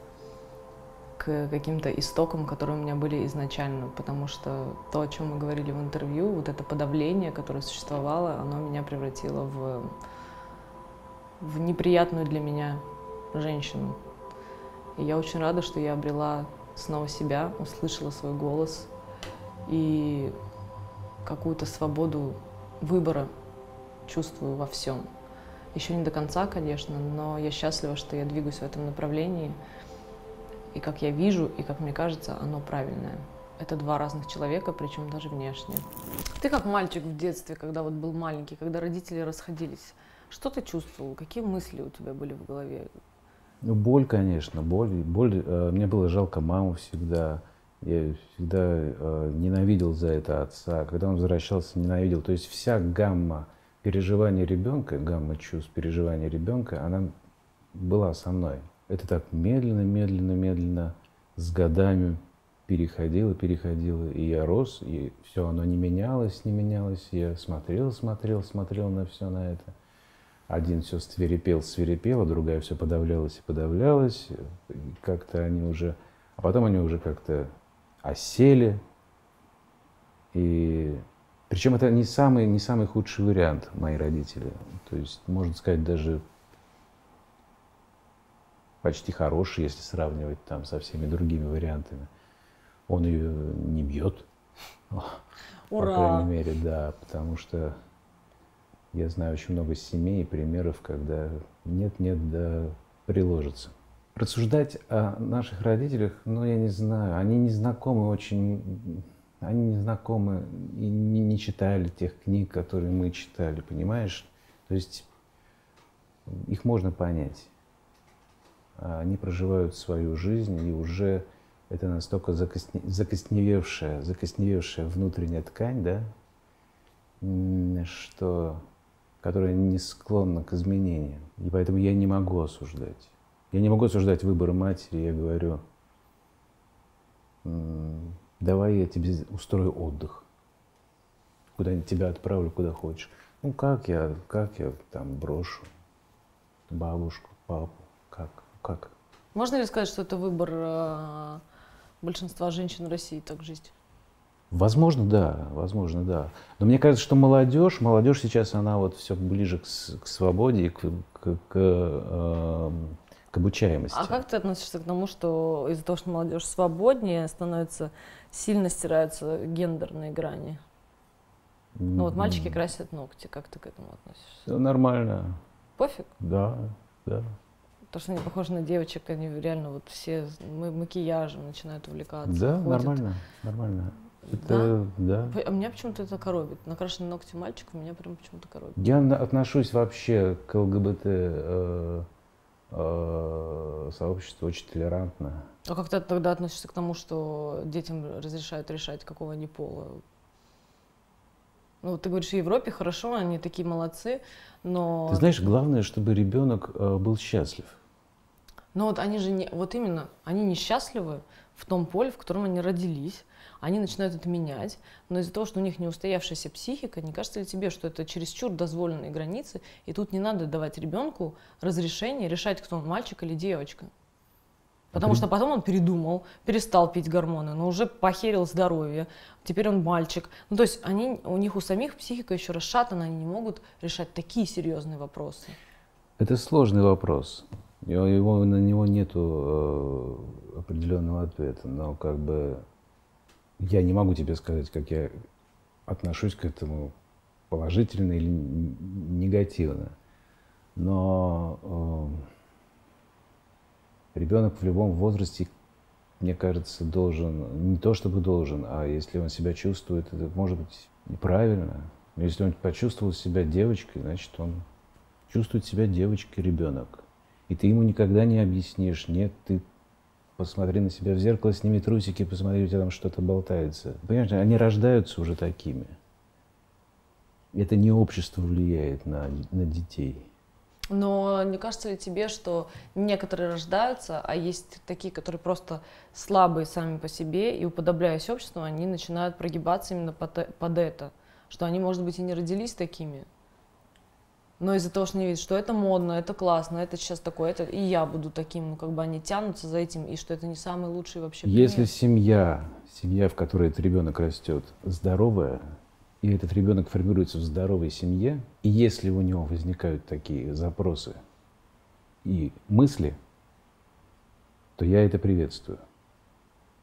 к каким-то истокам, которые у меня были изначально. Потому что то, о чем мы говорили в интервью, вот это подавление, которое существовало, оно меня превратило в неприятную для меня женщину. И я очень рада, что я обрела снова себя, услышала свой голос и какую-то свободу выбора чувствую во всем. Еще не до конца, конечно, но я счастлива, что я двигаюсь в этом направлении. И как я вижу, и как мне кажется, оно правильное. Это два разных человека, причем даже внешне. Ты как мальчик в детстве, когда вот был маленький, когда родители расходились, что ты чувствовал? Какие мысли у тебя были в голове? Ну, боль, конечно, боль. Мне было жалко маму всегда. Я всегда ненавидел за это отца. Когда он возвращался, ненавидел. То есть вся гамма переживаний ребенка, гамма чувств переживаний ребенка, она была со мной. Это так медленно, с годами переходило, и я рос, и все, оно не менялось. Я смотрел на все на это. Один все свирепел, а другая все подавлялась. Как-то они уже... А потом они уже как-то осели. И... Причем это не самый худший вариант, мои родители. То есть, можно сказать, даже почти хороший, если сравнивать там со всеми другими вариантами. Он ее не бьет. Ура! По крайней мере, да, потому что... Я знаю очень много семей и примеров, когда нет-нет, да приложится. Рассуждать о наших родителях, ну, я не знаю, они не знакомы очень, они не знакомы и не читали тех книг, которые мы читали, понимаешь? То есть их можно понять. Они проживают свою жизнь, и уже это настолько закосневевшая внутренняя ткань, да, которая не склонна к изменениям. И поэтому я не могу осуждать. Я не могу осуждать выбор матери. Я говорю, давай я тебе устрою отдых. Куда-нибудь тебя отправлю, куда хочешь. Ну, как я там брошу бабушку, папу, как? Можно ли сказать, что это выбор большинства женщин России так жить? Возможно, да. Но мне кажется, что молодежь сейчас, она вот все ближе к свободе и к обучаемости. А как ты относишься к тому, что из-за того, что молодежь свободнее, становится, сильно стираются гендерные грани? Ну вот мальчики красят ногти, как ты к этому относишься? Все нормально. Пофиг? Да, да. То, что они похожи на девочек, они реально вот все макияжем начинают увлекаться. Да, ходят. Нормально, нормально. Это, да? Да. А меня почему-то это коробит. Накрашенные ногти мальчиков меня прям почему-то коробит. Я отношусь вообще к ЛГБТ сообществу очень толерантно. А как ты тогда относишься к тому, что детям разрешают решать, какого они пола? Ну, ты говоришь, в Европе хорошо, они такие молодцы, но... Ты знаешь, главное, чтобы ребенок был счастлив. Но вот они же, не, вот именно, они несчастливы в том поле, в котором они родились. Они начинают это менять, но из-за того, что у них не устоявшаяся психика, не кажется ли тебе, что это чересчур дозволенные границы, и тут не надо давать ребенку разрешение решать, кто он, мальчик или девочка? Потому что потом он передумал, перестал пить гормоны, но уже похерил здоровье, теперь он мальчик. Ну, то есть они, у них у самих психика еще расшатана, они не могут решать такие серьезные вопросы. Это сложный вопрос. Его, на него нету определенного ответа, но как бы... Я не могу тебе сказать, как я отношусь к этому положительно или негативно, но ребенок в любом возрасте, мне кажется, должен, не то чтобы должен, а если он себя чувствует, это может быть неправильно. Но если он почувствовал себя девочкой, значит, он чувствует себя девочкой, ребенок. И ты ему никогда не объяснишь, нет, ты... Посмотри на себя в зеркало, сними трусики, посмотри, у тебя там что-то болтается. Понимаешь, они рождаются уже такими. Это не общество влияет на детей. Но не кажется ли тебе, что некоторые рождаются, а есть такие, которые просто слабые сами по себе, и уподобляясь обществу, они начинают прогибаться именно под это? Что они, может быть, и не родились такими? Но из-за того, что не видят, что это модно, это классно, это сейчас такое, это и я буду таким, ну как бы они тянутся за этим, и что это не самый лучший вообще пример. Если семья, в которой этот ребенок растет, здоровая, и этот ребенок формируется в здоровой семье, и если у него возникают такие запросы и мысли, то я это приветствую,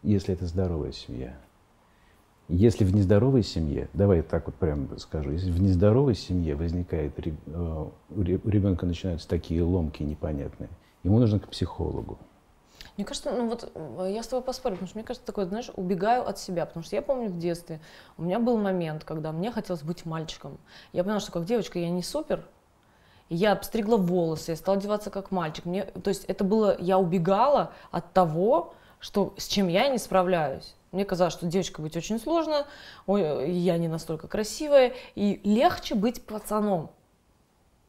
если это здоровая семья. Если в нездоровой семье, давай так вот прямо скажу, если в нездоровой семье возникает, у ребенка начинаются такие ломки непонятные, ему нужно к психологу. Мне кажется, ну вот я с тобой поспорю, потому что мне кажется, такое, знаешь, убегаю от себя, потому что я помню в детстве, у меня был момент, когда мне хотелось быть мальчиком. Я поняла, что как девочка я не супер, я обстригла волосы, я стала одеваться как мальчик. Мне, то есть это было, я убегала от того, что, с чем я не справляюсь. Мне казалось, что девочкой быть очень сложно, ой, я не настолько красивая, и легче быть пацаном.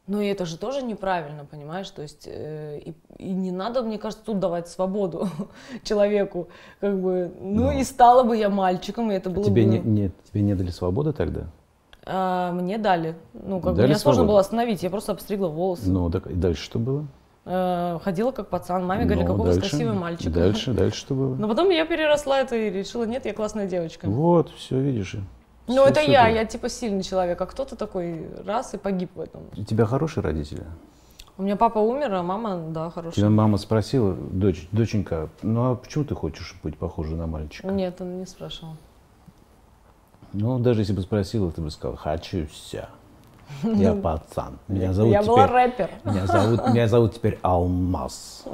Но и это же тоже неправильно, понимаешь? То есть, и не надо, мне кажется, тут давать свободу человеку. Как бы, ну и стала бы я мальчиком, и это было тебе бы... тебе не дали свободы тогда? А, мне дали. Ну, как бы меня сложно было остановить, я просто обстригла волосы. Ну, так и дальше что было? Ходила как пацан, маме говорили, какой у вас красивый мальчик. Дальше что было? Но потом я переросла это и решила, нет, я классная девочка. Вот, все, видишь. Ну это я типа сильный человек, а кто-то такой раз и погиб в этом. У тебя хорошие родители? У меня папа умер, а мама, да, хорошая. Тебя мама спросила, доченька, ну а почему ты хочешь быть похожа на мальчика? Нет, она не спрашивала. Ну даже если бы спросила, ты бы сказала, хочу вся. Я пацан. Меня зовут я теперь, была рэпер. Меня зовут теперь Алмаз.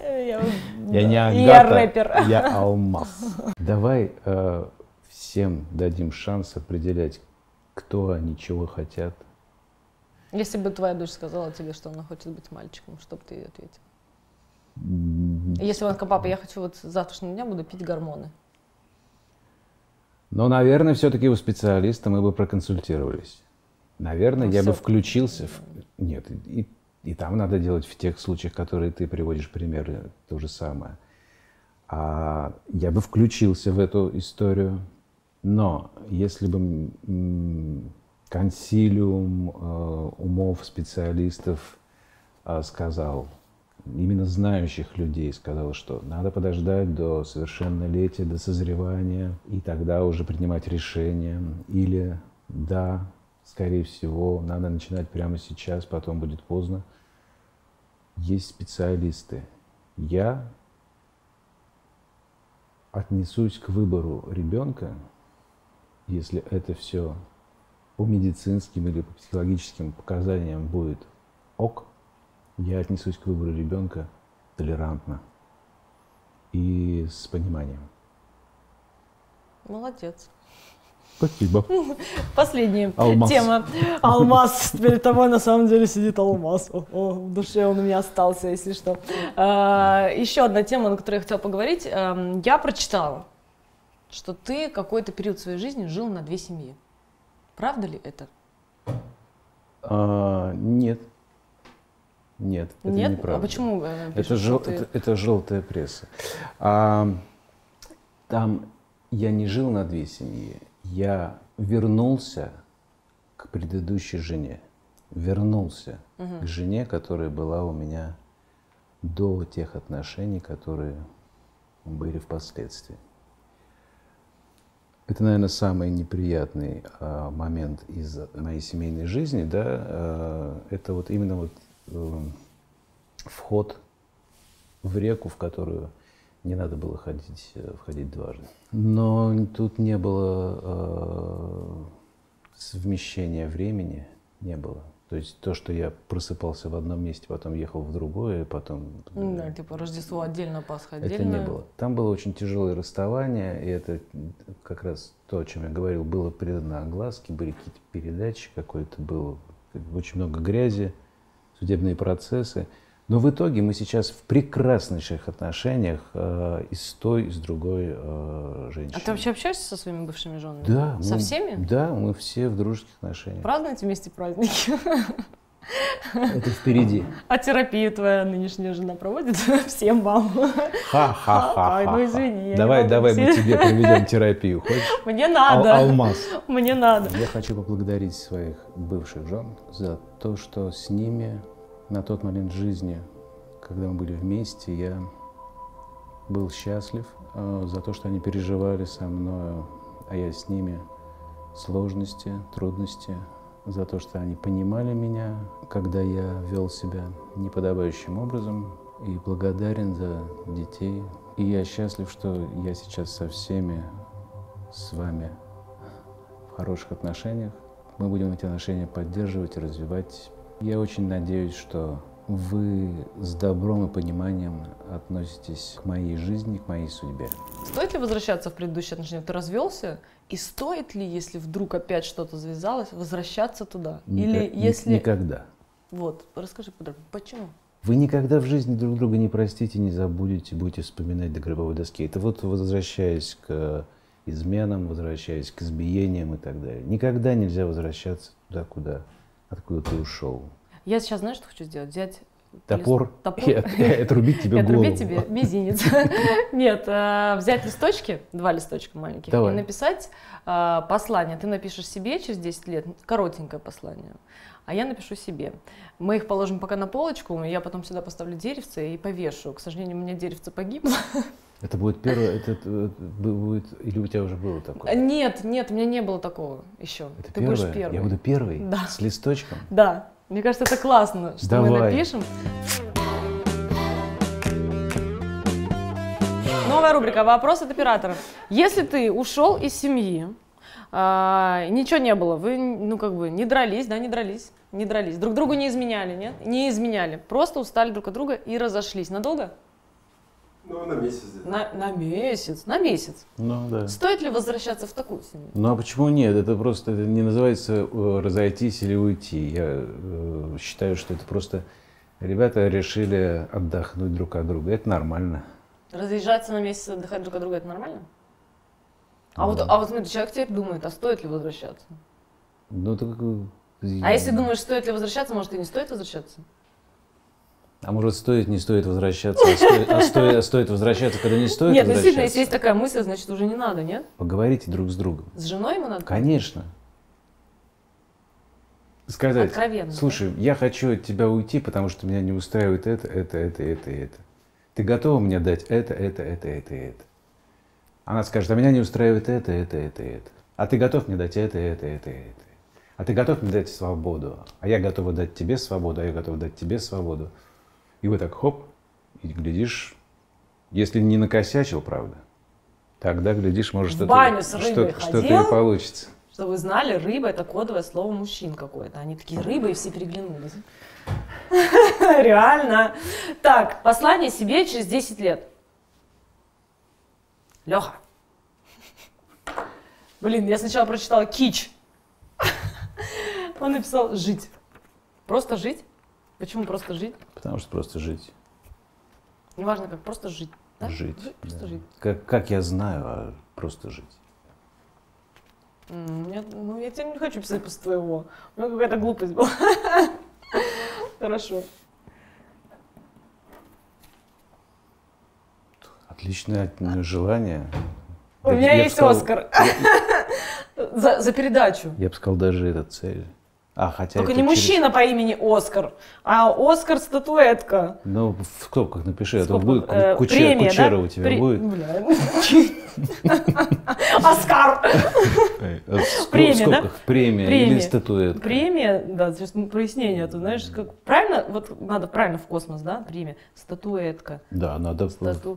Я не Агата, я рэпер. Я Алмаз. Давай всем дадим шанс определять, кто они, чего хотят. Если бы твоя дочь сказала тебе, что она хочет быть мальчиком, что бы ты ей ответил? Если она сказала, папа, я хочу вот с завтрашнего дня буду пить гормоны. Но, наверное, все-таки у специалиста мы бы проконсультировались. Наверное, я бы включился в... Нет, и там надо делать в тех случаях, которые ты приводишь примеры, то же самое. А я бы включился в эту историю, но если бы консилиум умов специалистов сказал, именно знающих людей сказал, что надо подождать до совершеннолетия, до созревания, и тогда уже принимать решение. Или да, скорее всего, надо начинать прямо сейчас, потом будет поздно. Есть специалисты. Я отнесусь к выбору ребенка если это все по медицинским или по психологическим показаниям будет ок, я отнесусь к выбору ребенка толерантно и с пониманием. Молодец. Спасибо. Последняя тема. Алмаз. Перед тобой на самом деле сидит алмаз. О, в душе он у меня остался, если что. Еще одна тема, на которой я хотела поговорить. Я прочитала, что ты какой-то период своей жизни жил на две семьи. Правда ли это? Нет. Нет, это не правда. А почему? Это желтая пресса. Там я не жил на две семьи. Я вернулся к предыдущей жене. Вернулся к жене, которая была у меня до тех отношений, которые были впоследствии. Это, наверное, самый неприятный момент из моей семейной жизни, да? Это вот именно вот, вход в реку, в которую не надо было входить дважды. Но тут не было совмещения времени, не было. То есть то, что я просыпался в одном месте, потом ехал в другое, потом... Да, типа Рождество отдельно, Пасха отдельно. Это не было. Там было очень тяжелое расставание, и это как раз то, о чем я говорил, было предано огласке, были какие-то передачи, какое-то было очень много грязи, судебные процессы. Но в итоге мы сейчас в прекраснейших отношениях и с той, и с другой женщиной. А ты вообще общаешься со своими бывшими женами? Да. Со всеми? Да, мы все в дружеских отношениях. Празднуете вместе праздники? Это впереди. А терапию твоя нынешняя жена проводит всем вам? Ха-ха-ха. Ну извини. Давай мы тебе проведем терапию. Хочешь? Мне надо. Алмаз. Мне надо. Я хочу поблагодарить своих бывших жен за то, что с ними... На тот момент жизни, когда мы были вместе, я был счастлив за то, что они переживали со мной, а я с ними, сложности, трудности, за то, что они понимали меня, когда я вел себя неподобающим образом, и благодарен за детей. И я счастлив, что я сейчас со всеми с вами в хороших отношениях. Мы будем эти отношения поддерживать и развивать. Я очень надеюсь, что вы с добром и пониманием относитесь к моей жизни, к моей судьбе. Стоит ли возвращаться в предыдущие отношения? Ты развелся? И стоит ли, если вдруг опять что-то завязалось, возвращаться туда? Или если... Никогда. Вот, расскажи подробнее, почему? Вы никогда в жизни друг друга не простите, не забудете, будете вспоминать до гробовой доски. Это вот возвращаясь к изменам, возвращаясь к избиениям и так далее. Никогда нельзя возвращаться туда, куда... Откуда ты ушел? Я сейчас, знаешь, что хочу сделать? Взять топор и отрубить тебе голову. Отрубить тебе мизинец. Нет, взять листочки, два листочка маленьких, и написать послание. Ты напишешь себе через 10 лет, коротенькое послание, а я напишу себе. Мы их положим пока на полочку, я потом сюда поставлю деревце и повешу. К сожалению, у меня деревце погибло. Это будет первое, это будет, или у тебя уже было такое? Нет, у меня не было такого еще. Это ты первое? Будешь первый. Я буду первый? Да. С листочком? Да. Мне кажется, это классно, что мы напишем. Новая рубрика «Вопрос от оператора». Если ты ушел из семьи, ничего не было, вы, ну, как бы, не дрались, да, не дрались, друг другу не изменяли, нет? Не изменяли, просто устали друг от друга и разошлись. Надолго? Ну, на месяц. На месяц. Ну, да. Стоит ли возвращаться в такую семью? Ну, а почему нет? Это просто не называется разойтись или уйти. Я считаю, что это просто ребята решили отдохнуть друг от друга. Это нормально. Разъезжаться на месяц, отдыхать друг от друга, это нормально? А вот, смотри, человек теперь думает, а стоит ли возвращаться? Ну, так... А если думаешь, стоит ли возвращаться, может, и не стоит возвращаться? А может, стоит, не стоит возвращаться, а стоит возвращаться, когда не стоит возвращаться? Нет, действительно, если есть такая мысль, значит, уже не надо, нет? Поговорите друг с другом. С женой ему надо? Конечно. Сказать, откровенно. Слушай, я хочу от тебя уйти, потому что меня не устраивает это. Ты готова мне дать это? Она скажет, а меня не устраивает это. А ты готов мне дать это? А ты готов мне дать свободу? А я готова дать тебе свободу, И вы так хоп, и глядишь, если не накосячил, правда, Тогда, глядишь, может, что-то и получится. Что вы знали, рыба — это кодовое слово мужчин какое-то. Они такие, рыбы, и все переглянулись. Реально. Так, послание себе через 10 лет. Леха. Блин, я сначала прочитала кич. Он написал жить. Просто жить? Почему просто жить? Потому что просто жить. Неважно как, просто жить. Да? Жить. Просто да. Жить. Как я знаю, а просто жить. Я тебе не хочу писать после твоего. У меня какая-то глупость была. Хорошо. Отличное желание. У меня есть Оскар. За передачу. Я бы сказал, даже эта цель. Только не мужчина по имени Оскар, а Оскар-статуэтка. Ну, в скобках напиши, а то будет Кучера у тебя будет. Оскар! Премия, премия или статуэтка. Премия, да, сейчас прояснение, ты знаешь, как правильно, вот надо правильно в космос, да, премия, статуэтка. Да, надо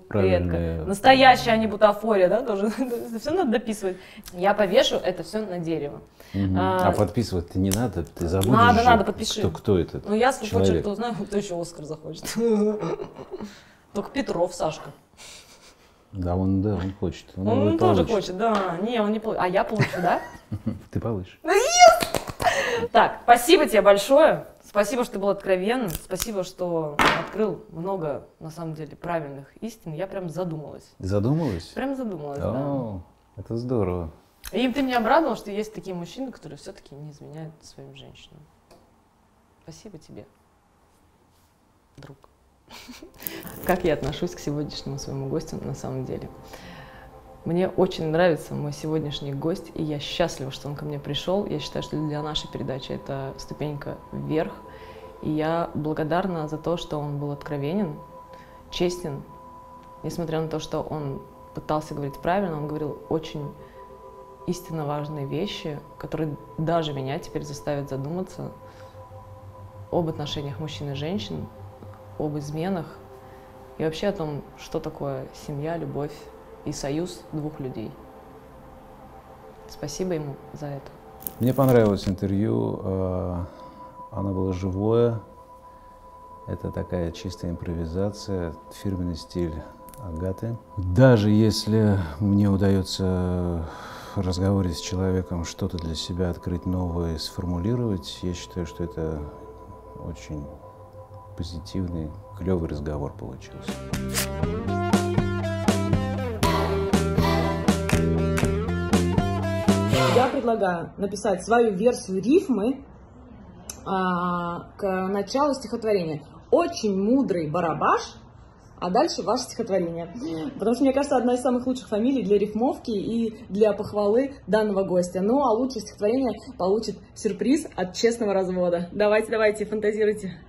правильно. Настоящая, а не бутафория, да, тоже, все надо дописывать. Я повешу это все на дерево. А подписывать-то не надо, ты забудешь. Надо, подпиши. Кто это? Ну, я с кто узнаю, кто еще Оскар захочет. Только Петров, Сашка. Да, он хочет. Он тоже хочет, да. Не, он не получит. А я получу, да? Ты получишь. Так, спасибо тебе большое. Спасибо, что ты был откровенным. Спасибо, что открыл много, на самом деле, правильных истин. Я прям задумалась. Задумалась? Прям задумалась, да. Это здорово. И ты меня обрадовал, что есть такие мужчины, которые все-таки не изменяют своим женщинам. Спасибо тебе, друг. Как я отношусь к сегодняшнему своему гостю на самом деле? Мне очень нравится мой сегодняшний гость, и я счастлива, что он ко мне пришел. Я считаю, что для нашей передачи это ступенька вверх. И я благодарна за то, что он был откровенен, честен. Несмотря на то, что он пытался говорить правильно, он говорил очень истинно важные вещи, которые даже меня теперь заставят задуматься об отношениях мужчин и женщин, об изменах и вообще о том, что такое семья, любовь и союз двух людей. Спасибо ему за это. Мне понравилось интервью, оно было живое, это такая чистая импровизация, фирменный стиль Агаты. Даже если мне удается в разговоре с человеком что-то для себя открыть новое и сформулировать, я считаю, что это очень позитивный, клевый разговор получился. Я предлагаю написать свою версию рифмы к началу стихотворения. Очень мудрый Барабаш, а дальше ваше стихотворение. Потому что, мне кажется, одна из самых лучших фамилий для рифмовки и для похвалы данного гостя. Ну, а лучшее стихотворение получит сюрприз от «Честного развода». Давайте, фантазируйте.